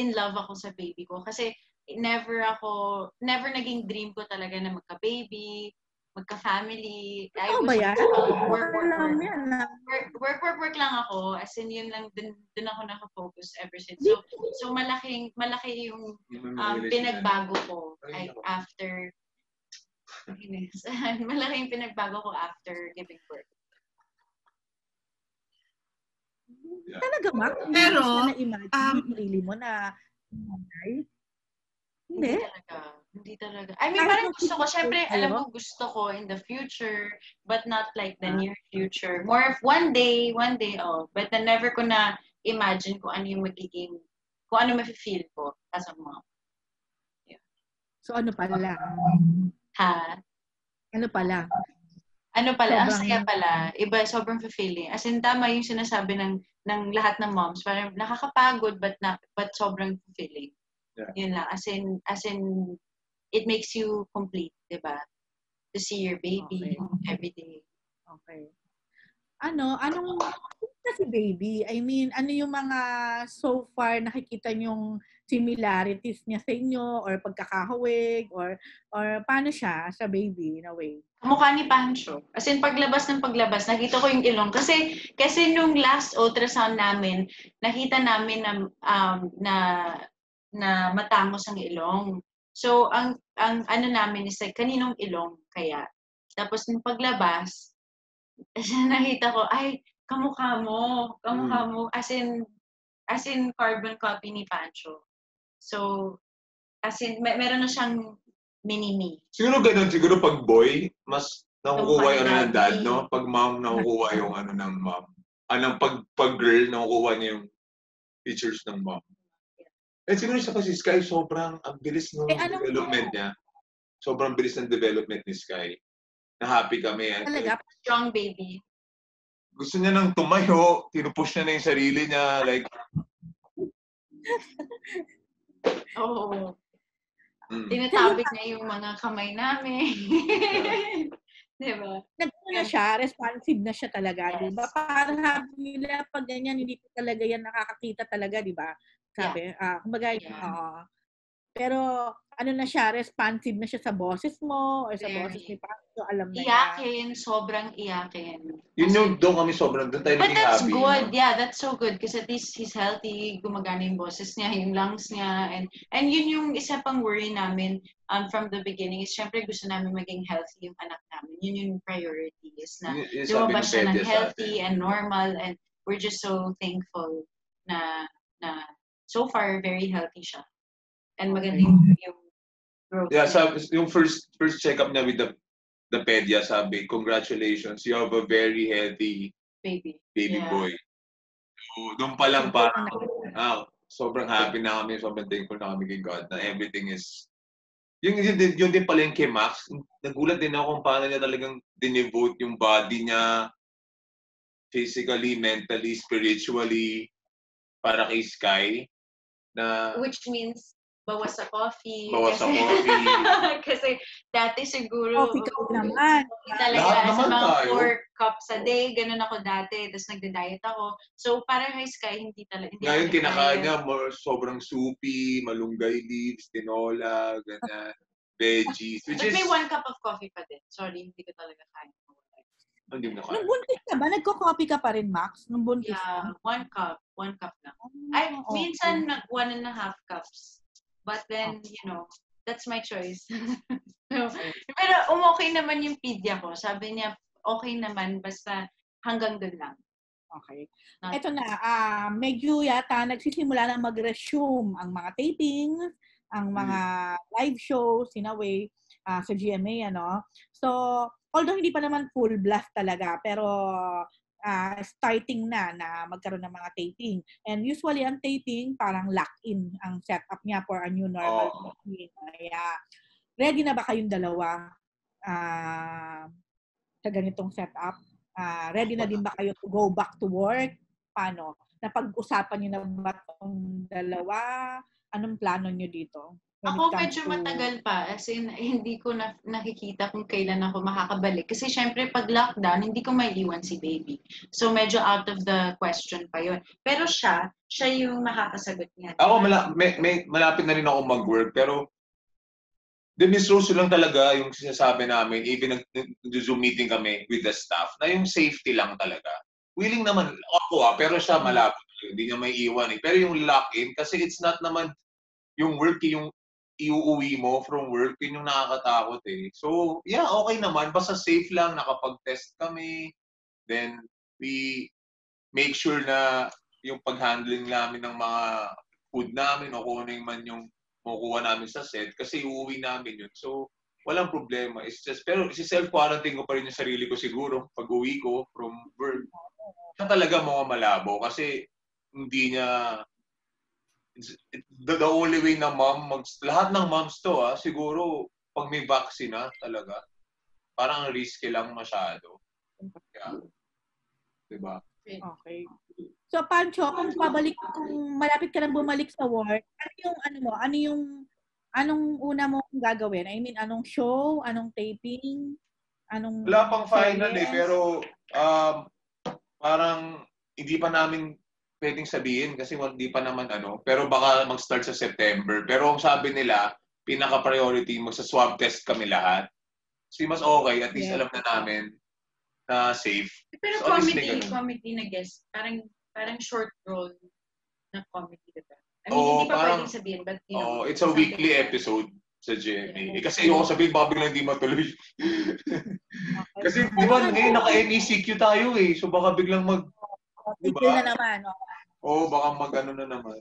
in love ako sa baby ko. Kasi never ako, never naging dream ko talaga na magka-baby, magka-family. Ano ba yan? Work, work, work, work lang ako. As in, yun lang, dun, dun ako naka-focus ever since. So, so malaking, malaki yung um, pinagbago ko like, after, malaking pinagbago ko after giving birth. Yeah. Talaga, Mac? Pero, um, really mo na, okay? Hindi. Hindi talaga. Hindi talaga. I mean, parang gusto ko. Siyempre, alam mo, gusto ko in the future, but not like the near future. More of one day, one day, oh. But then never ko na imagine kung ano yung magiging, kung ano mafe-feel ko as a mom. Yeah. So, ano pala? Ha? Ano pala? Ano pala? Sobrang... ang saya pala. Iba, sobrang fulfilling. As in, tama yung sinasabi ng, ng lahat ng moms. Parang nakakapagod, but, na, but sobrang fulfilling. Yeah. Yun lang. As in, as in, it makes you complete, di ba? To see your baby okay. every day. Okay. Ano, anong, kasi baby, I mean, ano yung mga so far nakikita niyong similarities niya sa inyo or pagkakahawig or, or paano siya sa baby in a way? Mukha ni Pancho. As in, paglabas ng paglabas, nakita ko yung ilong. Kasi, kasi nung last ultrasound namin, nakita namin na, um, na, na matangos ang ilong. So, ang ang ano namin is like, kaninong ilong kaya? Tapos, nung paglabas, nakita ko, ay, kamukha mo, kamukha mo. As in, as in carbon copy ni Pancho. So, as in, may, meron na siyang Mini-me. Siguro ganun. Siguro pag boy, mas nakukuha yung ano ng dad, no? Pag mom, nakukuha yung ano ng mom. Anong pag, pag girl, nakukuha niya yung features ng mom. Eh, siguro siya kasi Sky, sobrang ang bilis ng eh, development niya. Sobrang bilis ng development ni Sky. Na-happy kami. Talaga? Like, strong baby. Gusto niya nang tumayo. Tinupush niya na yung sarili niya. Like... Oo. Oh. Mm. Tinatawag niya yung mga kamay namin. Diba? Nagano na siya. Responsive na siya talaga. Yes. Diba? Parang nila pag ganyan, hindi talaga yan nakakakita talaga, diba? Sabi, yeah. uh, kumbaga, yeah. uh, pero ano na siya, responsive na siya sa boses mo or sa yeah. boses ni Pancho, alam na iyakin, yan. Sobrang iyakin. Yun yung doon kami sobrang, doon tayo naging happy. But that's happy, good, no? Yeah, that's so good. Kasi at least he's healthy, gumagana yung boses niya, yung lungs niya. And and yun yung isa pang worry namin um, from the beginning is syempre gusto namin maging healthy yung anak namin. Yun yung priority is na lumabas siya ng healthy and normal, and we're just so thankful na na so far, very healthy siya. And magandang yung growth. Yeah, sabi, yung first first check-up niya with the, the pedia, sabi, congratulations, you have a very healthy baby baby yeah. boy. So, doon pa lang pa, ah, sobrang happy na kami, sobrang thankful na kami kay God, na everything is... Yung, yung, yung din pala yung kay Max, nagulat din ako kung paano niya talagang dinevote yung body niya, physically, mentally, spiritually, para kay Sky. Na, which means, bawas sa coffee. Bawas sa coffee. Kasi dati siguro... Coffee ka naman. Talaga, sa mga four cups a day. Ganun ako dati. Tapos nagda-diet ako. So, parang kay Sky, hindi talaga... Ngayon, kinakain niya, more, sobrang soupy, malunggay leaves, tinola, ganyan, veggies. But is... may one cup of coffee pa din. Sorry, hindi ko talaga kain. Hindi mo na kain. Nung buntis ka ba? Nagko-copy ka pa rin, Max? Nung buntis yeah, ka? One cup. One cup lang. Ay, oh, minsan, okay. One and a half cups. But then, you know, that's my choice. So, pero um-okay naman yung pedia ko. Sabi niya, okay naman, basta hanggang doon lang. Okay. Not Ito na, uh, medyo yata nagsisimula na mag-resume ang mga taping, ang mga hmm. live shows, in a way, uh, sa G M A, ano. So, although hindi pa naman full blast talaga, pero uh, starting na na magkaroon ng mga taping. And usually, ang taping, parang lock-in ang setup niya for a new normal. Oh. Kaya, ready na ba kayong dalawa uh, sa ganitong setup? Uh, ready na din ba kayo to go back to work? Paano? Napag-usapan niyo na ba itong dalawa? Anong plano niyo dito? Ako medyo to... matagal pa. As in, hindi ko na, nakikita kung kailan ako makakabalik. Kasi syempre, pag lockdown, hindi ko may iwan si baby. So, medyo out of the question pa yun. Pero siya, siya yung makakasagot niya. Ako, mala- may, may, malapit na rin ako mag-work. Pero, the Miss Rose lang talaga yung sinasabi namin, even nag-zoom meeting kami with the staff, na yung safety lang talaga. Willing naman ako ah, pero siya malapit. Hindi niya may iwan eh. Pero yung lock-in, kasi it's not naman yung work, yung iuwi mo from work, yun yung nakakatakot eh. So, yeah, okay naman. Basta safe lang, nakapag-test kami. Then, we make sure na yung pag-handling namin ng mga food namin o kung ano yung man yung makukuha namin sa set, kasi iuwi namin yun. So, walang problema. It's just, pero si self-quarantine ko pa rin yung sarili ko siguro pag-uwi ko from work. Siya talaga mga malabo kasi hindi niya... The, the only way na mom, mag, lahat ng moms to ah, siguro pag may vaccine na talaga, parang risky lang masyado. Yeah. Diba? Okay. So, Pancho, kung pabalik, kung malapit ka nang bumalik sa work, ano yung, ano mo, ano yung, anong una mo gagawin? I mean, anong show, anong taping, anong... Wala pang final eh, pero um, parang hindi pa namin pwedeng sabihin kasi hindi pa naman ano. Pero baka mag-start sa September. Pero ang sabi nila, pinaka-priority, magsa-swab test kami lahat. So, mas okay. At least yeah. alam na namin na safe. Pero so, comedy, comedy na guest. Parang parang short role na comedy, diba? I mean, oh, hindi pa parang, pwedeng sabihin. But, you know, oh, it's a weekly like episode sa G M A. Yeah. Eh, kasi yung sabihin, baka biglang hindi matuloy. Kasi di ba, ngayon naka-N E C Q tayo eh. So, baka biglang mag... Diba? Na naman. Oo, oh, baka mag-ano na naman.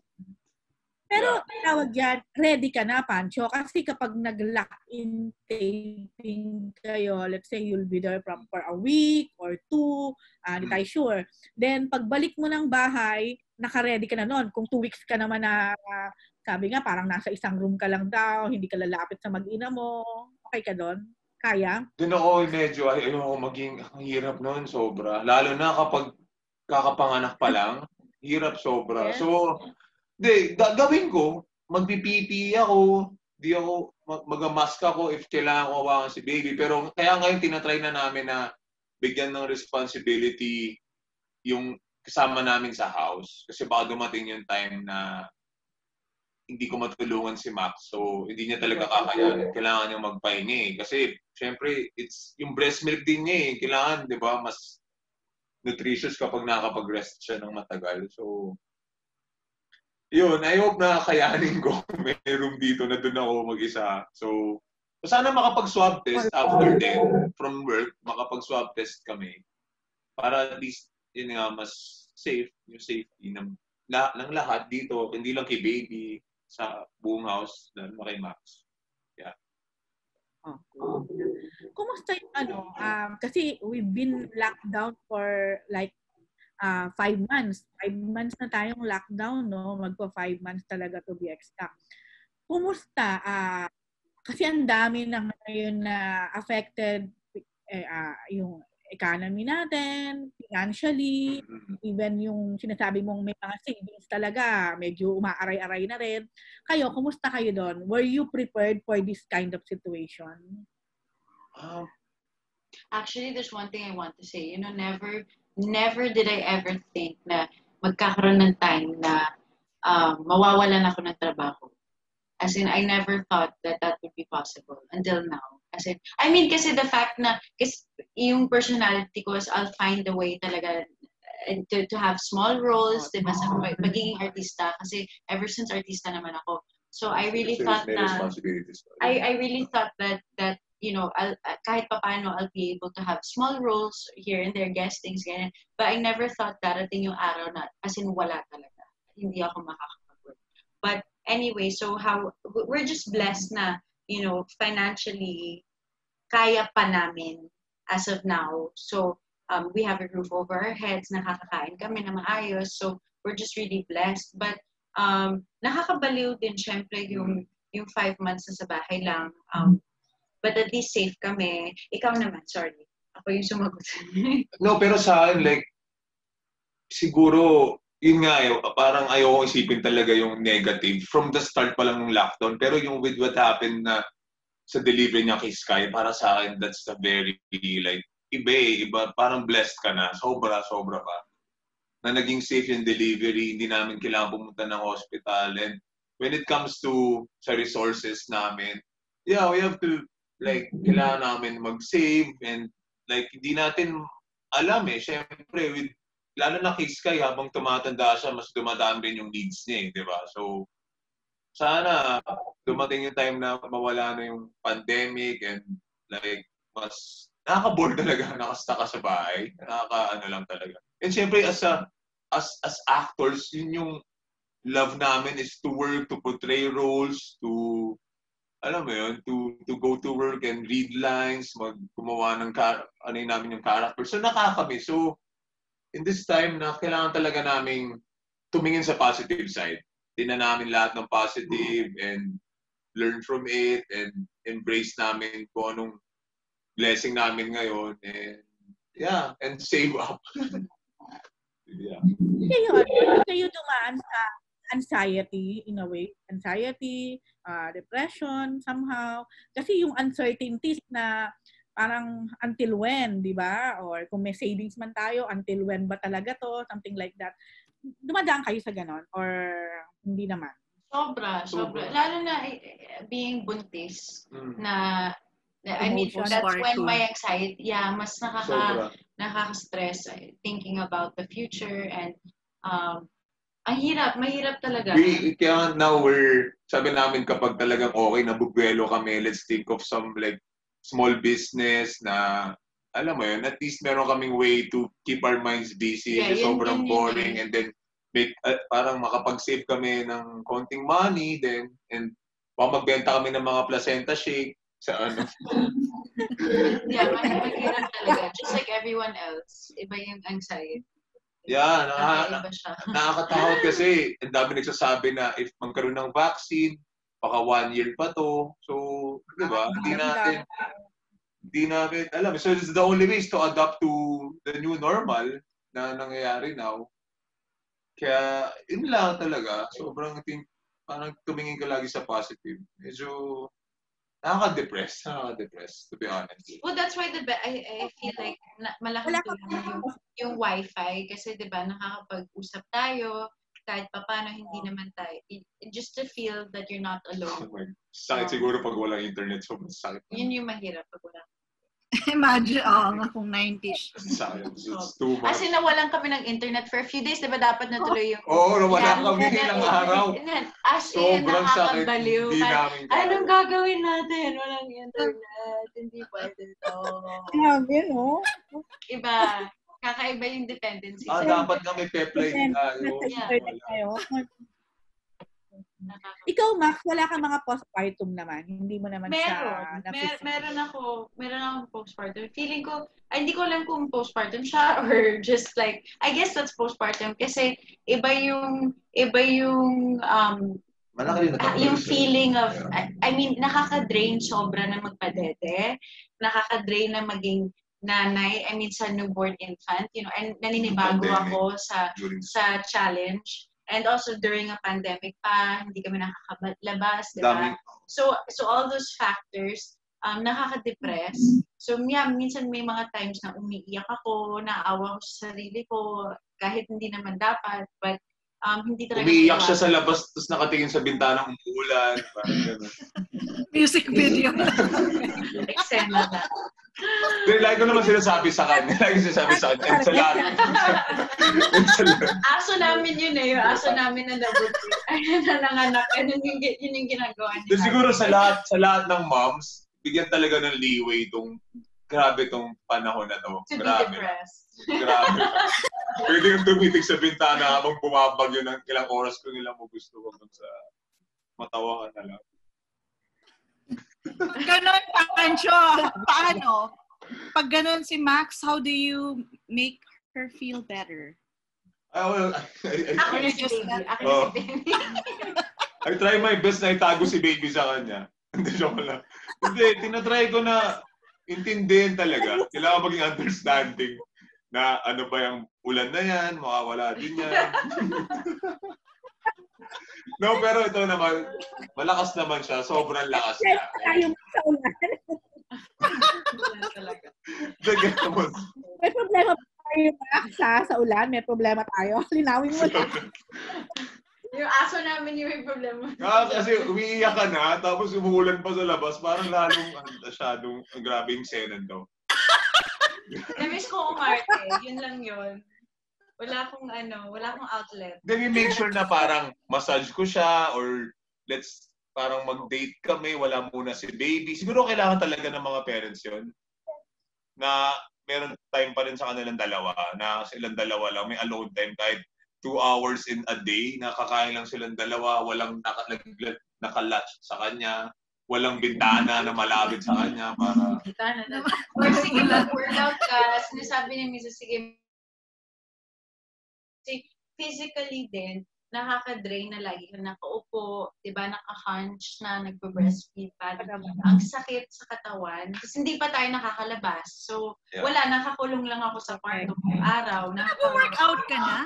Pero tawag yan, ready ka na, Pancho. Kasi kapag nag-lock-in taping kayo, let's say you'll be there from, for a week or two, hindi uh, tayo sure. Then, pagbalik mo ng bahay, naka-ready ka na nun. Kung two weeks ka naman na, uh, sabi nga, parang nasa isang room ka lang daw, hindi ka lalapit sa mag-ina mo, okay ka doon? Kaya? Doon ako, medyo, ayun ako maging hirap nun, sobra. Lalo na kapag kakapanganak pa lang, hirap sobra. Yes. So, Hindi, gagawin ko, magpipipi ako, di ako, mag-mask ako if kailangan ko hawakan si baby. Pero kaya ngayon, tinatry na namin na bigyan ng responsibility yung kasama namin sa house. Kasi baka dumating yung time na hindi ko matulungan si Max. So, hindi niya talaga kakayanin. Kailangan niya magpahingi. Kasi, syempre, it's, yung breast milk din niya eh. Kailangan, di ba, mas nutritious kapag nakapag-rest siya ng matagal. So, yun, I hope na kayanin ko. May room dito na doon ako mag-isa. So, sana makapag-swab test after ten from work. Makapag-swab test kami. Para at least, yun nga, mas safe. Yung safety ng, la, ng lahat dito. Hindi lang kay baby. Sa buong house. Lalo na kay Max. Yeah. Oh. Kumusta yung ano? Um, kasi we've been locked down for like Uh, five months. Five months na tayong lockdown, no? Magpa five months talaga to be exact. Kumusta? Uh, kasi ang dami na ngayon na affected eh, uh, yung economy natin, financially, even yung sinasabi mong may mga savings talaga, medyo umaaray-aray na rin. Kayo, kumusta kayo doon? Were you prepared for this kind of situation? Uh, Actually, there's one thing I want to say. You know, never... Never did I ever think na magkakaroon ng time na um, mawawalan ako ng trabaho. As in, I never thought that that would be possible until now. As in, I mean, kasi the fact na, kasi yung personality ko is I'll find a way talaga to, to have small roles, diba, sa magiging artista. Kasi ever since artista naman ako. So I really thought na, I, I really thought that, that you know, I'll, kahit papano, I'll be able to have small roles here and there, guestings, ganyan. But I never thought darating yung araw na, as in, wala talaga. Hindi ako makakapag-work. But anyway, so how, we're just blessed na, you know, financially, kaya pa namin as of now. So, um, we have a roof over our heads, nakakakain kami na maayos, so we're just really blessed. But, um, nakakabaliw din, syempre, yung, yung five months na sa bahay lang, um, but at least safe kami. Ikaw naman, sorry. Ako yung sumagot. No, pero sa akin, like, siguro, yun nga, parang ayoko isipin talaga yung negative. From the start pa lang ng lockdown. Pero yung with what happened na sa delivery niya kay Sky, para sa akin, that's the very, like, iba eh, iba, parang blessed ka na. Sobra, sobra pa. Na naging safe yung delivery, hindi namin kailangan pumunta ng hospital. And when it comes to sa resources namin, yeah, we have to, like, kailangan namin mag-save and, like, hindi natin alam eh. Siyempre, with, lalo na kay Sky, habang tumatanda siya, mas dumadaan rin yung needs niya eh, di ba? So, sana dumating yung time na mawala na yung pandemic and, like, mas nakaka-board talaga, nakastaka sa bahay. Nakaka-ano lang talaga. And siyempre, as a, as, as actors, yun yung love namin is to work, to portray roles, to... Alam mo yun, to, to go to work and read lines, mag gumawa ng ano yun namin yung character. So nakakami. So, in this time na kailangan talaga naming tumingin sa positive side. Tingnan namin lahat ng positive and learn from it and embrace namin kung anong blessing namin ngayon. And yeah, and save up. Yeah. Kayo, kayo dumaan sa anxiety in a way, anxiety, uh, depression somehow, kasi yung uncertainties na parang until when, di ba? Or kung may savings man tayo, until when ba talaga to? Something like that. Dumadaan kayo sa ganon? Or hindi naman? Sobra, sobra. Lalo na being buntis mm. na, I mean, emotion, that's when my anxiety, yeah, mas nakaka, nakaka-stress thinking about the future and um, ang hirap, mahirap talaga. We, kaya now we're, sabi namin kapag talagang okay, nabubuelo kami, let's think of some like small business na, alam mo yun, at least meron kaming way to keep our minds busy. Yeah, yun, sobrang yun, boring yun. And then make, uh, parang makapag-save kami ng konting money then and magbenta kami ng mga placenta shake sa ano. Yeah, mahirap talaga. Just like everyone else, iba yung anxiety. Yeah, na, na, nakakatakot kasi ang dami nagsasabi na if magkaroon ng vaccine, baka one year pa to. So, di ba? Hindi natin, hindi natin alam. So, it's the only way to adapt to the new normal na nangyayari now. Kaya, yun lang talaga. Sobrang, parang tumingin ka lagi sa positive. Medyo, nakaka-depress, nakaka-depress, to be honest. Well, that's why the I, I feel like na, malaking tulong yung, yung Wi-Fi kasi 'di ba nakakapag-usap tayo kahit papaano hindi naman tayo it, just to feel that you're not alone. Sakit so, siguro pag walang internet sobrang sakit. Yun yung mahirap pag wala. Imagine oh, kung nineties. As in, nawalan kami ng internet for a few days, 'di ba dapat natuloy yung Oo, oh, nawalan kami ng araw. As in, nakakabaliw. Anong gagawin natin? Walang internet, hindi pwede to. Grabe, no? Iba, kakaiba yung dependency. Ah, dapat kami pe-play tayo. Ikaw, Max, wala kang mga postpartum naman. Hindi mo naman meron, siya... Mer- meron ako. Meron akong postpartum. Feeling ko, ay, hindi ko alam kung postpartum siya or just like, I guess that's postpartum kasi iba yung, iba yung, um, uh, yung feeling of, I, I mean, nakaka-drain sobra na magpadete. Nakaka-drain na maging nanay. I mean, sa newborn infant. You know, and naninibago ako sa sa challenge. And also during a pandemic pa, hindi kami nakakalabas, di ba? So, so all those factors, um, nakaka-depress. So, yeah, minsan may mga times na umiiyak ako, naawa ko sa sarili ko, kahit hindi naman dapat, but um, hindi talaga... Umiiyak siya sa labas, tapos nakatingin sa bintanang umuulan. Music video. Eksena na. Like ko naman sinasabi sa kanya. Like sinasabi sa kanya. Salamat. Aso namin yun eh. Yung aso namin na nabuti. Ayun na nanganak. Ayun yung, yun yung ginagawa niya. So, siguro sa lahat, sa lahat ng moms, bigyan talaga ng leeway itong grabe itong panahon na to. To grabe. Be depressed. Grabe. Pwede yung tumitig sa bintana habang bumabag yun ng ilang oras kung ilang mo gusto ko sa matawa ka na lang. Ganon, Pancho. Paano? Pag ganon si Max, how do you make her feel better? Ah, well, I, I, ako na si baby. Ako na si baby. I try my best na itago si baby sa kanya. Hindi, joke lang. Hindi, tinatry ko na intindihin talaga. Kailangan maging understanding na ano ba yung ulan na yan, makawala din yan. No, pero ito naman, malakas naman siya. Sobrang lakas niya. Ayaw mo sa ulan. May problema pa tayo, Max, ha? Sa ulan, may problema tayo. Linawin mo na. Yung aso namin yung may problema. Ah, kasi umiiyak ka na, tapos umuulan pa sa labas. Parang lalong, asyadong, ang grabe yung senan daw. Namiss ko umarte. Yun lang yun. Wala akong ano, wala akong outlet. Then we make sure na parang massage ko siya or let's parang mag-date kami, wala muna si baby. Siguro kailangan talaga ng mga parents yun na meron time pa rin sa kanilang dalawa na silang dalawa lang. May alone time kahit two hours in a day na kakain lang silang dalawa, walang nakalatch sa kanya. Walang bintana na malapit sa kanya. Para... Bintana na. Or sige, mag-workout ka. Sinasabi niya minsan, sige, physically din, nakaka-drain na lagi ka nakaupo, di ba, naka-hunch na, nagpo-breastfeed pa. Ang sakit sa katawan. Kasi hindi pa tayo nakakalabas. So, yeah. Wala, nakakulong lang ako sa kwarto kong araw. Nag-workout ka na?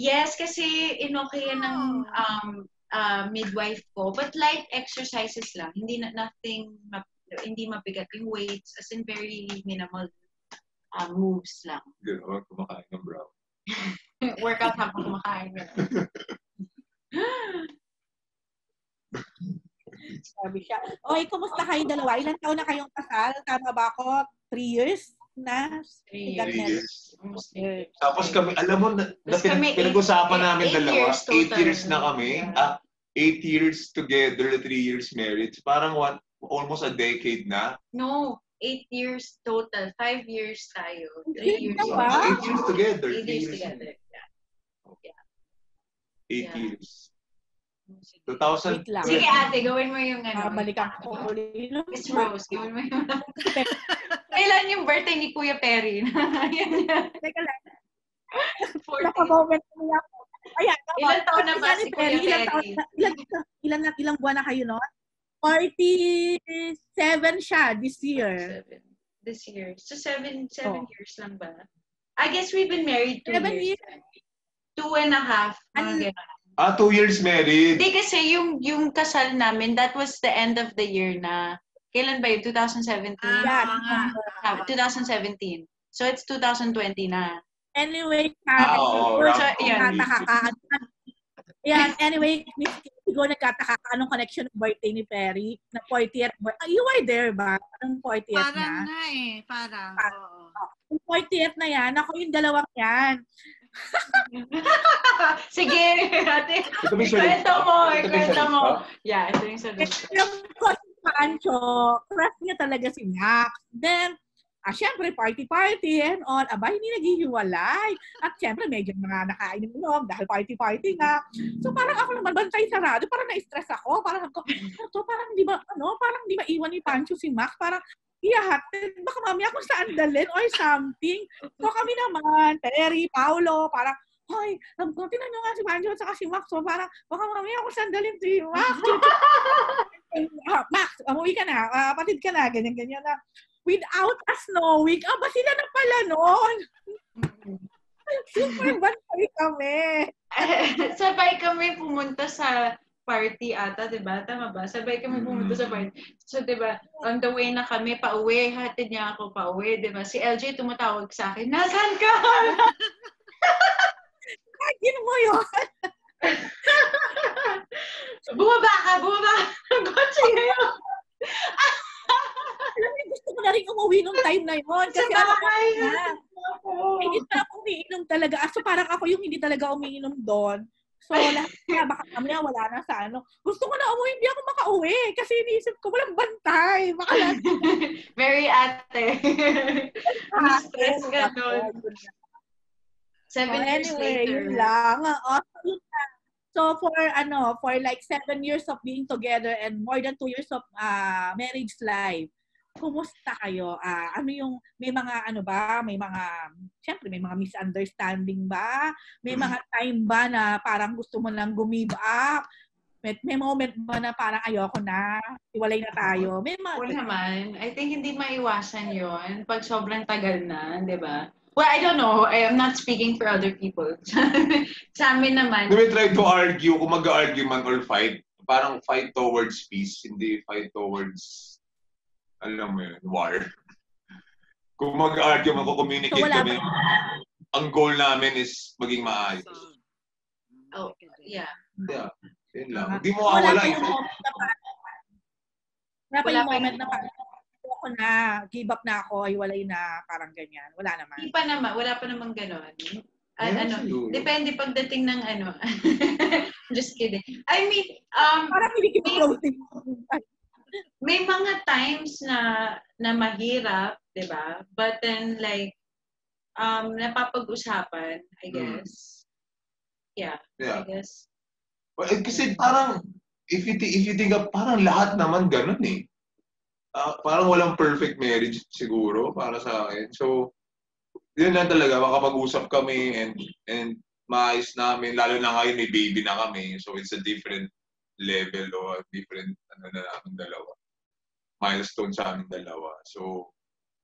Yes, kasi inokayan ng um, uh, midwife ko. But light exercises lang. Hindi na, nothing, ma- hindi mabigat yung weights. As in, very minimal uh, moves lang. Good. Huwag kumakain ng brown. Workout habang kumakain. Sabi siya. Oy, kumusta kayo dalawa? Ilang taon na kayong kasal? Tama ba ako? Three years na? Three years. years. Tapos kami, alam mo, na, na, kami pinag-usapan eight, namin eight dalawa. Years eight years na kami. Uh, eight years together, three years marriage. Parang one, almost a decade na. No. Eight years total. Five years tayo. Three years. Wow. Eight years together. Eight years together. Yeah. Yeah. eight yeah. years. two thousand Sige ate, gawin mo yung ano. Balikan ko ulit. Miss Rose, gawin mo yung kailan yung birthday ni Kuya Perry? Ayan yan. Teka lang. Nakamoment mo lang. Ayan. Ilan taon na ba si Kuya Perry? Ilan ilang buwan na kayo noon? forty-seven siya this year. This year. So seven seven years lang ba? I guess we've been married two years. Two and a half. Ah, two years married. Hindi kasi yung, yung kasal namin, that was the end of the year na. Kailan ba yun? twenty seventeen Ah, yeah. twenty seventeen So it's twenty twenty na. Anyway, Karen. Oh, so, yan. Nagtataka ka. Yan, anyway, siguro nagtataka ka. Anong connection ng birthday ni Perry? Na fortieth birthday. You were there ba? Anong fortieth na? Parang na eh. Parang. Yung fortieth na yan, ako yung dalawang yan. Sige, ate. Ikwento mo, ikwento mo. Yeah, ito yung saludo. Kasi Pancho, crush niya talaga si Max. Then, ah, syempre, party-party and all. Aba, hindi naghihiwalay. At syempre, medyo mga nakainom inom dahil party-party nga. So, parang ako naman, bantay sarado. Parang na-stress ako. Parang ako, so, parang di ba, ano, parang di ba iwan ni Pancho si Max? Parang, iyahatin, baka mamaya kung saan dalhin or something. So kami naman, Terry, Paolo, parang, ay, tingnan nyo nga si Pancho at saka si Max. So parang, baka mamaya kung saan dalhin si Max. uh, Max, umuwi ka na, uh, patid ka na, ganyan-ganyan na. Without us knowing, ah, ba sila na pala noon? Super bantay kami. Sabay kami pumunta sa party ata, diba? Tama ba? Sabay kami pumunta sa party. So, diba, on the way na kami, pa-uwi, hatid niya ako pa-uwi, diba? Si L J tumatawag sa akin, "Nasaan ka?" Kagin mo yun! Bumaba ka! Bumaba ka! Gotcha ngayon! Alam niyo, gusto ko na rin umuwi nung time na yun. Kasi ako na. Hindi pala ako umiinom talaga. So, parang ako yung hindi talaga umiinom doon. So, lahat na, baka mamaya wala na sa ano. Gusto ko na umuwi, hindi ako makauwi. Kasi iniisip ko, walang bantay. Baka lahat. Very ate. Na-stress ka doon. Seven years anyway, later. Yun lang. Oh, yun lang. So, for ano, for like seven years of being together and more than two years of uh, marriage life, kumusta kayo? Uh, ano yung, may mga ano ba? May mga, syempre may mga misunderstanding ba? May mga time ba na parang gusto mo lang gumive up? May, may moment ba na parang ayoko na? Iwalay na tayo? May mga... Well, naman, I think hindi maiwasan yun pag sobrang tagal na, di ba? Well, I don't know. I am not speaking for other people. Sa amin naman. We try to argue, kung mag-argue man or fight, parang fight towards peace, hindi fight towards, alam mo yun, war. Kung mag-argue, mag-communicate so, kami. Ang goal namin is maging maayos. Oh, yeah. Yeah, yun lang. Hindi mo awala. Wala pa yung moment na parang, wala pa yung moment na parang, ako na, give up na ako, iwalay na, parang ganyan. Wala naman. Hindi pa naman, wala pa naman gano'n. Yes, ano, sure. Depende pagdating ng ano. Just kidding. I mean, um, parang hindi kita floating. May mga times na, na mahirap, di ba? But then like, um, napapag-usapan, I guess. Yeah, yeah. I guess. Well, kasi parang, if you, if you think of, parang lahat naman ganun eh. Uh, parang walang perfect marriage siguro para sa akin. So, yun lang talaga. Makapag-usap kami and, and maayos namin. Lalo na ngayon may baby na kami. So, it's a different level o a different ano na namin dalawa. Milestone sa amin dalawa. So,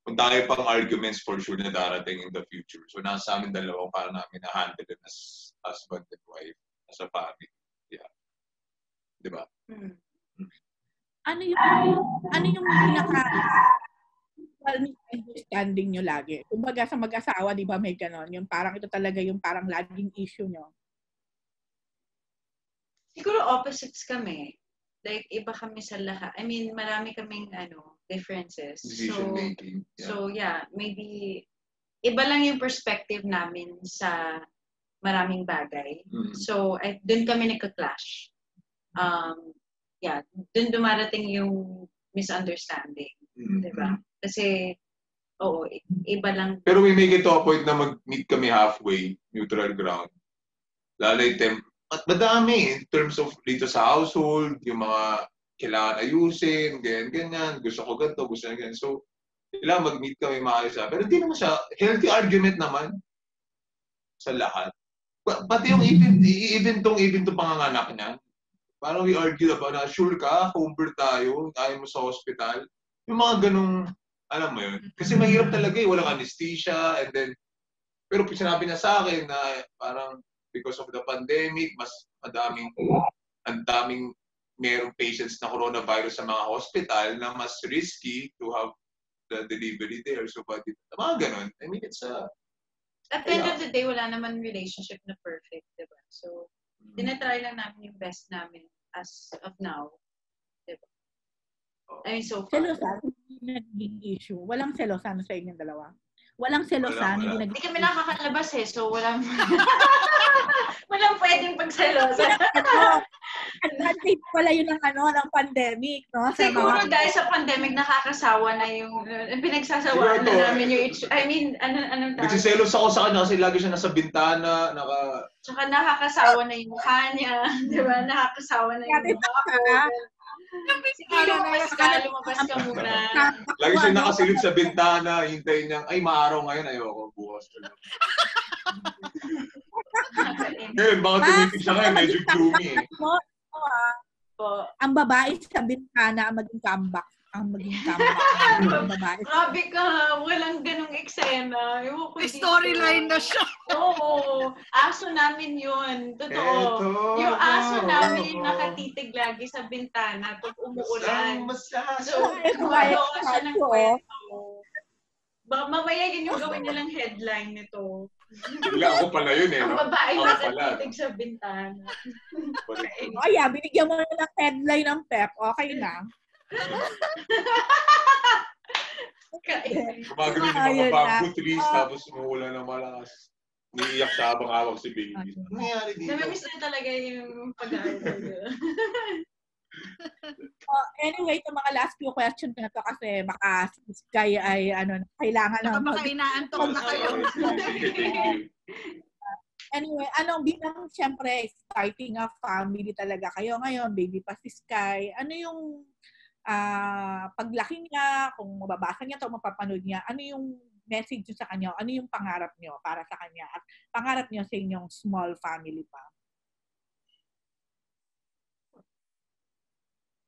kung tayo pang arguments for sure na darating in the future. So, nasa amin dalawa para namin na-handle it as husband and wife, as a family. Yeah. Diba? Mm-hmm. Ano yung ano yung pinaka well, misunderstanding nyo lagi? Kumbaga sa mag-asawa, di ba may ganon? Yung parang ito talaga yung parang laging issue nyo. Siguro opposites kami. Like, iba kami sa lahat. I mean, marami kaming ano, differences. So, yeah. so yeah, maybe iba lang yung perspective namin sa maraming bagay. Mm-hmm. So, I, dun kami nagka-clash. Um, Yeah, dun dumarating yung misunderstanding. Mm-hmm. Diba? Kasi, oo, iba lang. Pero we make it to a point na mag-meet kami halfway, neutral ground. Lalo yung temp, At madami in terms of dito sa household, yung mga kailangan ayusin, ganyan, ganyan. Gusto ko ganito, gusto ko ganyan. So, kailangan mag-meet kami maayos. Pero hindi naman siya, healthy argument naman sa lahat. Pati yung even, even tong, even tong panganganak niya, parang we argue about na, sure ka, homebirth tayo, tayo mo sa hospital. Yung mga ganong, alam mo yun. Kasi mahirap talaga eh, walang anesthesia, and then, pero sinabi niya sa akin na parang, because of the pandemic, mas madaming, ang daming merong patients na coronavirus sa mga hospital na mas risky to have the delivery there. So, pati, mga ganun. I mean, it's a... At the end of the day, wala naman relationship na perfect, diba? So, mm-hmm. dinatry lang namin yung best namin as of now, diba? Oh. I mean, so far. Selosan, hindi naging issue. Walang selosan sa inyong dalawa. Walang selosan. Wala, wala. Hindi, nag- hindi kami nakakalabas eh, so walang... Walang pwedeng pagselosan. Advantage pala yun ng ano, ng pandemic, no? Sa siguro mga... dahil sa pandemic, nakakasawa na yung, pinagsasawaan na namin yung, itch- I mean, ano, anong tawag? Nagsiselos ako sa kanya kasi lagi siya nasa bintana, naka... Tsaka nakakasawa na yung mukha niya, di ba? Nakakasawa na yung mukha niya. Sige, lumabas ka, lumabas ka muna. Lagi siya nakasilip sa bintana, hintayin niya, ay, maaraw ngayon, ayoko, bukas. Eh, baka tumitig siya ngayon, medyo gloomy eh. Ang babae sa bintana ang maging comeback. Ang maging comeback. Ang babae. Grabe ka, walang ganong eksena. May storyline na siya. Oo. Aso namin yun. Totoo. Yung aso namin nakatitig lagi sa bintana pag umuulan. So, kumagawa siya ng kwento. Baka mamaya yun yung gawin nilang headline nito. Bigla ako pala yun eh. Ang babae na katitig sa bintana. O yeah, binigyan mo na ng headline ng pep. Okay na. Kumagal yung mga bamboo trees tapos umuulan ng malakas. Niiyak sa abang-awag si baby. Nangyari dito. Namimiss na talaga yung pag-aaral. Uh, anyway, ito mga last few questions na to kasi baka si Sky ay ano, kailangan lang. Baka inaantok na kayo. Anyway, anong bilang siyempre starting a family talaga kayo ngayon, baby pa si Sky. Ano yung uh, paglaki niya, kung mababasa niya to, mapapanood niya, ano yung message niyo sa kanya? Ano yung pangarap niyo para sa kanya? At pangarap niyo sa inyong small family pa?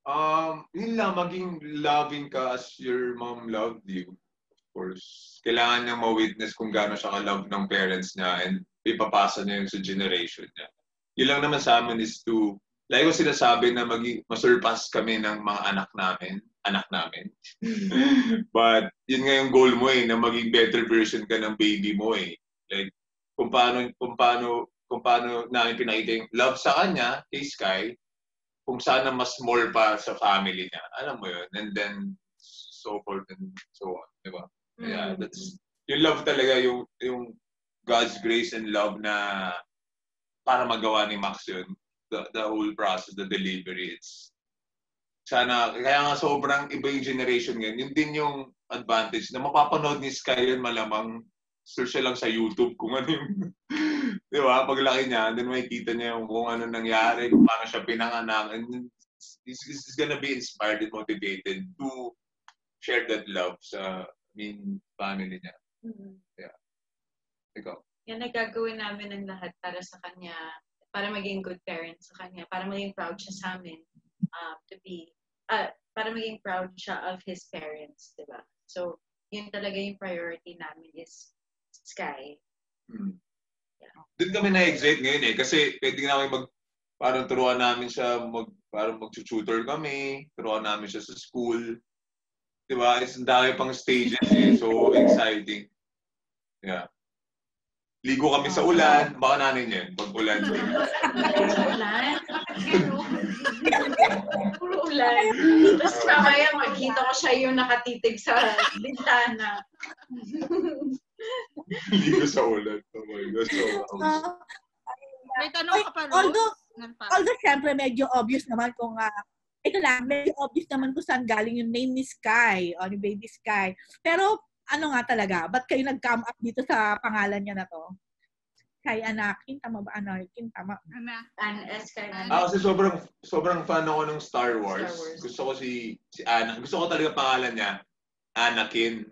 Um, yun lang, maging loving ka as your mom loved you. Of course, kailangan niyang ma-witness kung gaano siya ka-love ng parents niya and ipapasa niya yun sa generation niya. Yun lang naman sa amin is to, like ko sinasabi na maging, masurpass kami ng mga anak namin, anak namin. But, yun nga yung goal mo eh, na maging better version ka ng baby mo eh. Like, kung paano, kung paano, kung paano namin pinakita yung love sa kanya, kay Sky, kung sana mas small pa sa family niya. Alam mo yun? And then, so forth and so on. Diba? Yeah, that's, yung love talaga, yung, yung God's grace and love na para magawa ni Max yun. The, the whole process, the delivery, it's, sana, kaya nga sobrang iba yung generation ngayon. Yun din yung advantage na mapapanood ni Sky yun malamang search siya lang sa YouTube kung ano yung di ba? Paglaki niya, then makikita niya yung kung ano nangyari, kung paano siya pinanganak. And he's, he's gonna be inspired and motivated to share that love sa, I mean, family niya. Mm-hmm. Yeah. Ikaw. Yan, nagagawin namin ang lahat para sa kanya, para maging good parents sa kanya, para maging proud siya sa amin, um, to be, uh, para maging proud siya of his parents, di ba? So, yun talaga yung priority namin is Sky. Mm. Yeah. Doon kami na-excite ngayon eh. Kasi pwede namin mag... Parang turuan namin siya mag... Parang mag-tutor kami. Turuan namin siya sa school. Diba? It's dami pang stages eh. So exciting. Yeah. Ligo kami sa ulan. Baka nanay niya yun. Pag ulan. Ulan? Puro ulan. Tapos mamaya magkita ko siya yung nakatitig sa bintana. Ligo sa ulan. Oh my gosh. Uh, May tanong ka pa, Rose? Although, although syempre medyo obvious naman kung uh, ito lang, medyo obvious naman kung saan galing yung name ni Sky o ni Baby Sky. Pero ano nga talaga, ba't kayo nag-come up dito sa pangalan niya na to? Sky Anakin, tama ba? Anakin, tama. An Sky Anakin. Ah, kasi sobrang, sobrang fan ako ng Star Wars. Star Wars. Gusto ko si, si Ana. Gusto ko talaga pangalan niya, Anakin.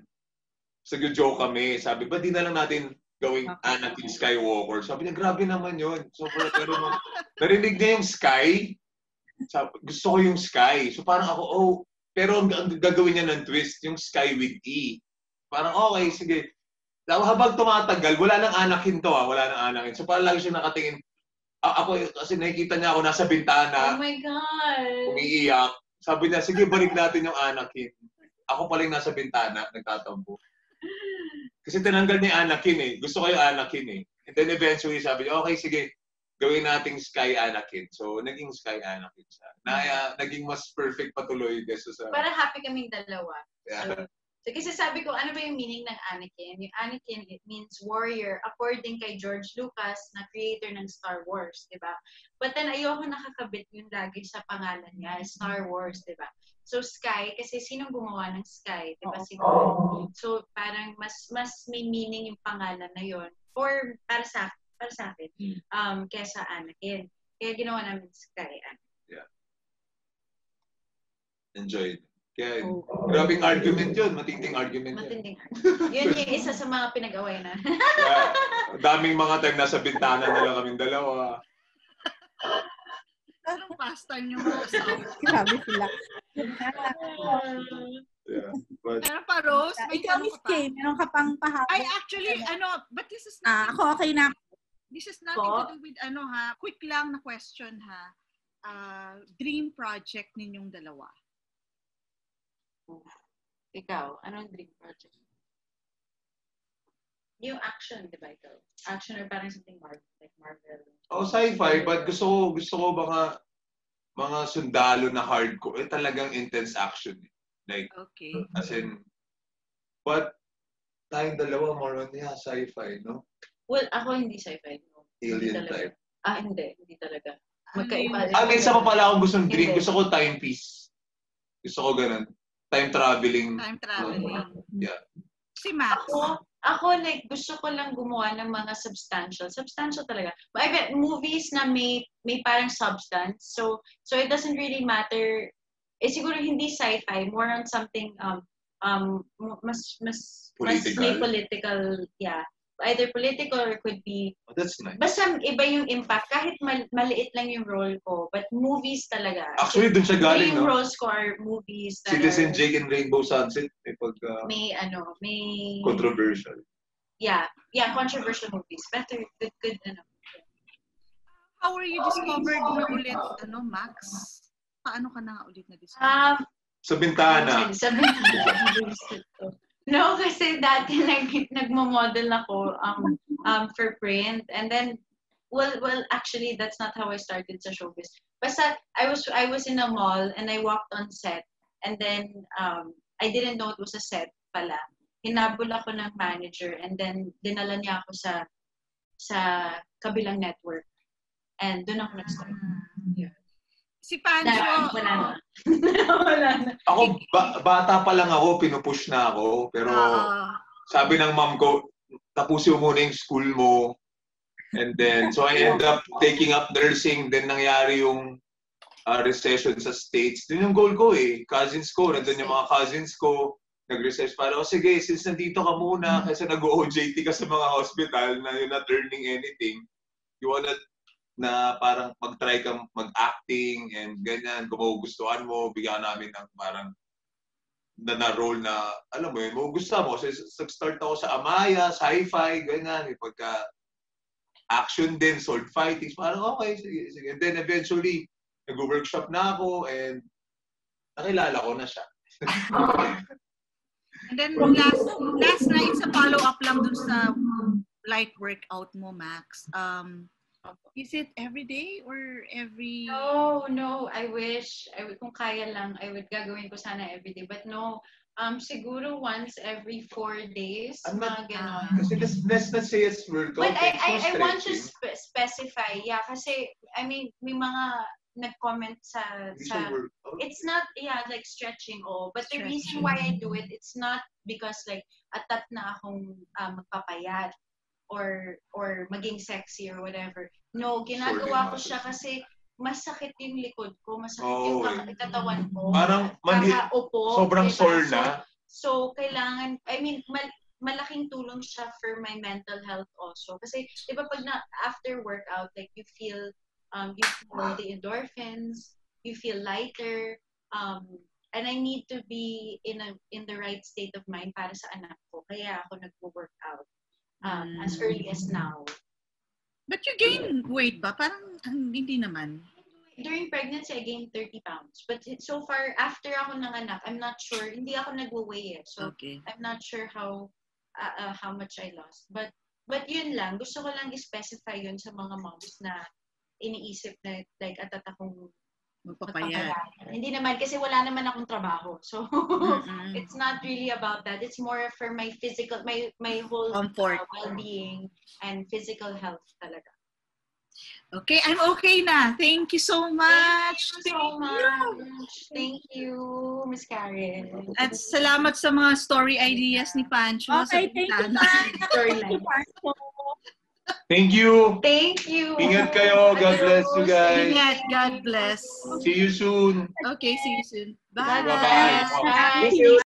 So, joke kami. Sabi, ba di na lang natin gawing Anakin Skywalker? Sabi niya, grabe naman yun. Sobrang, pero mag, narinig niya yung Sky. Sabi, gusto ko yung Sky. So, parang ako, oh, pero ang, ang gagawin niya ng twist, yung Sky with E. Parang, okay, sige. Habang tumatagal, wala nang Anakin to ah. Wala nang Anakin. So parang lagi siya nakatingin. A- ako, kasi nakikita niya ako nasa bintana. Oh my God. Umiiyak. Sabi niya, sige, balik natin yung Anakin. Ako palang nasa bintana, nagtatampo. Kasi tinanggal ni Anakin eh. Gusto ko yung Anakin eh. And then eventually sabi niya, okay, sige, gawin nating Sky Anakin. So naging Sky Anakin siya. Na, uh, naging mas perfect patuloy. So, sa... Para happy kaming dalawa. Yeah. So, So, kasi sabi ko, ano ba yung meaning ng Anakin? Yung Anakin, it means warrior, according kay George Lucas, na creator ng Star Wars, di ba? But then, ayoko nakakabit yun lagi sa pangalan niya, Star Wars, di ba? So, Sky, kasi sinong gumawa ng Sky, di ba? Si God. So, parang mas mas may meaning yung pangalan na yun. Or, para sa, para sa akin, um, kesa Anakin. Kaya ginawa namin Sky Anakin. Yeah. Enjoy it. Kaya, oh, grabing argument yun. Matinding argument Matinding. yun. Yun yung isa sa mga pinag-away na. Yeah. Daming mga time nasa bintana na lang kaming dalawa. Anong pasta nyo mo? Grabe sila. Yeah, but... Pero pa, Rose, may tanong ka pa. Meron ka pang pahawak. Ay, actually, ano, but this is nothing. Ah, ako okay na. This is nothing oh. to do with, ano ha, quick lang na question ha. Uh, dream project ninyong dalawa. Ikaw, anong dream project? New action, di ba ikaw? Action or parang something Marvel, like Marvel. Oh, sci-fi, but gusto ko, gusto ko mga, mga sundalo na hardcore. Eh, talagang intense action. Like, okay. As in, but, tayong dalawa, more on niya, sci-fi, no? Well, ako hindi sci-fi. No? Alien type. Ah, hindi. Hindi talaga. Magkaiba. Ah, minsan pa pala akong gusto ng dream. Gusto ko timepiece. Gusto ko ganun. Time traveling. Time traveling. Yeah. Si Max. Ako, ako like, gusto ko lang gumawa ng mga substantial. Substantial talaga. But I bet movies na may, may parang substance. So, so it doesn't really matter. Eh, siguro hindi sci-fi. More on something, um, um, mas, mas, political. mas may political, yeah. Either political or could be... Oh, that's nice. Basta iba yung impact. Kahit mal- maliit lang yung role ko. But movies talaga. Actually, so, dun siya galing, no? Yung roles ko are movies that Citizen are, Jake and Rainbow Sunset. May pag... Uh, may ano, may... Controversial. Yeah. Yeah, controversial movies. Better, good, good, ano. How were you discovered oh, na ulit, ano, Max? Paano ka na ulit na-discovered? Um, sa bintana. Sa bintana. No, kasi dati nag, nagmo-model ako um, um, for print. And then, well, well, actually, that's not how I started sa showbiz. Basta, I was, I was in a mall and I walked on set. And then, um, I didn't know it was a set pala. Hinabol ako ng manager and then, dinala niya ako sa, sa kabilang network. And doon ako nag-start. Yeah. Si Pancho. Nah, wala na. Wala na. Ako, ba- bata pa lang ako, pinupush na ako. Pero uh, sabi ng mom ko, tapusin mo muna yung school mo. And then, so I end up taking up nursing. Then nangyari yung uh, recession sa States. Dun yung goal ko eh. Cousins ko, nandun yung mga cousins ko. Nag-recess para, oh sige, since nandito ka muna, kasi nag-O J T ka sa mga hospital na you're not learning anything, you wanna na parang mag-try kang mag-acting and ganyan, kung magugustuhan mo, bigyan namin ng parang na-role na, alam mo yun, magugustuhan mo. So, start ako sa Amaya, sci-fi, ganyan, may pagka-action din, sword fighting, parang okay, sige, sige. And then eventually, nag-workshop na ako and nakilala ko na siya. And then, last, last night, sa follow-up lang dun sa light workout mo, Max, um, is it every day or every... No, no. I wish. I would, kung kaya lang, I would gagawin ko sana every day. But no, um, siguro once every four days. I'm not, uh, kasi let's, let's not say it's workout. But I, I, I want to spe- specify. Yeah, kasi, I mean, may mga nag-comment sa... sa it's not, yeah, like stretching. Oh, but stretching. The reason why I do it, it's not because like, atat na akong uh, magpapayat. or or maging sexy or whatever. No, ginagawa ko siya kasi masakit yung likod ko, masakit oh, yung katawan ko. Parang kakaupo, sobrang sore na. So, so, kailangan, I mean, mal malaking tulong siya for my mental health also. Kasi, di ba, pag na, after workout, like, you feel, um, you feel the endorphins, you feel lighter, um, and I need to be in a in the right state of mind para sa anak ko. Kaya ako nagwo-workout um, as early as now. But you gain weight ba? Parang hindi naman. During pregnancy, I gained thirty pounds. But so far, after ako nanganak, I'm not sure. Hindi ako nagwo-weigh eh. So okay. I'm not sure how uh, uh, how much I lost. But but yun lang. Gusto ko lang i-specify yun sa mga moms na iniisip na like at atakong magpapayat. Hindi naman, kasi wala naman akong trabaho. So, mm-hmm. It's not really about that. It's more for my physical, my my whole comfort, uh, well-being, and physical health talaga. Okay, I'm okay na. Thank you so much. Thank you so much. Thank you, Miss Karen. At salamat sa mga story ideas ni Pancho. Okay, thank you, Pancho. Thank you. Thank you. Ingat kayo. God bless you guys. Ingat. God bless. See you soon. Okay, see you soon. Bye. Bye-bye. Bye. Bye. Bye.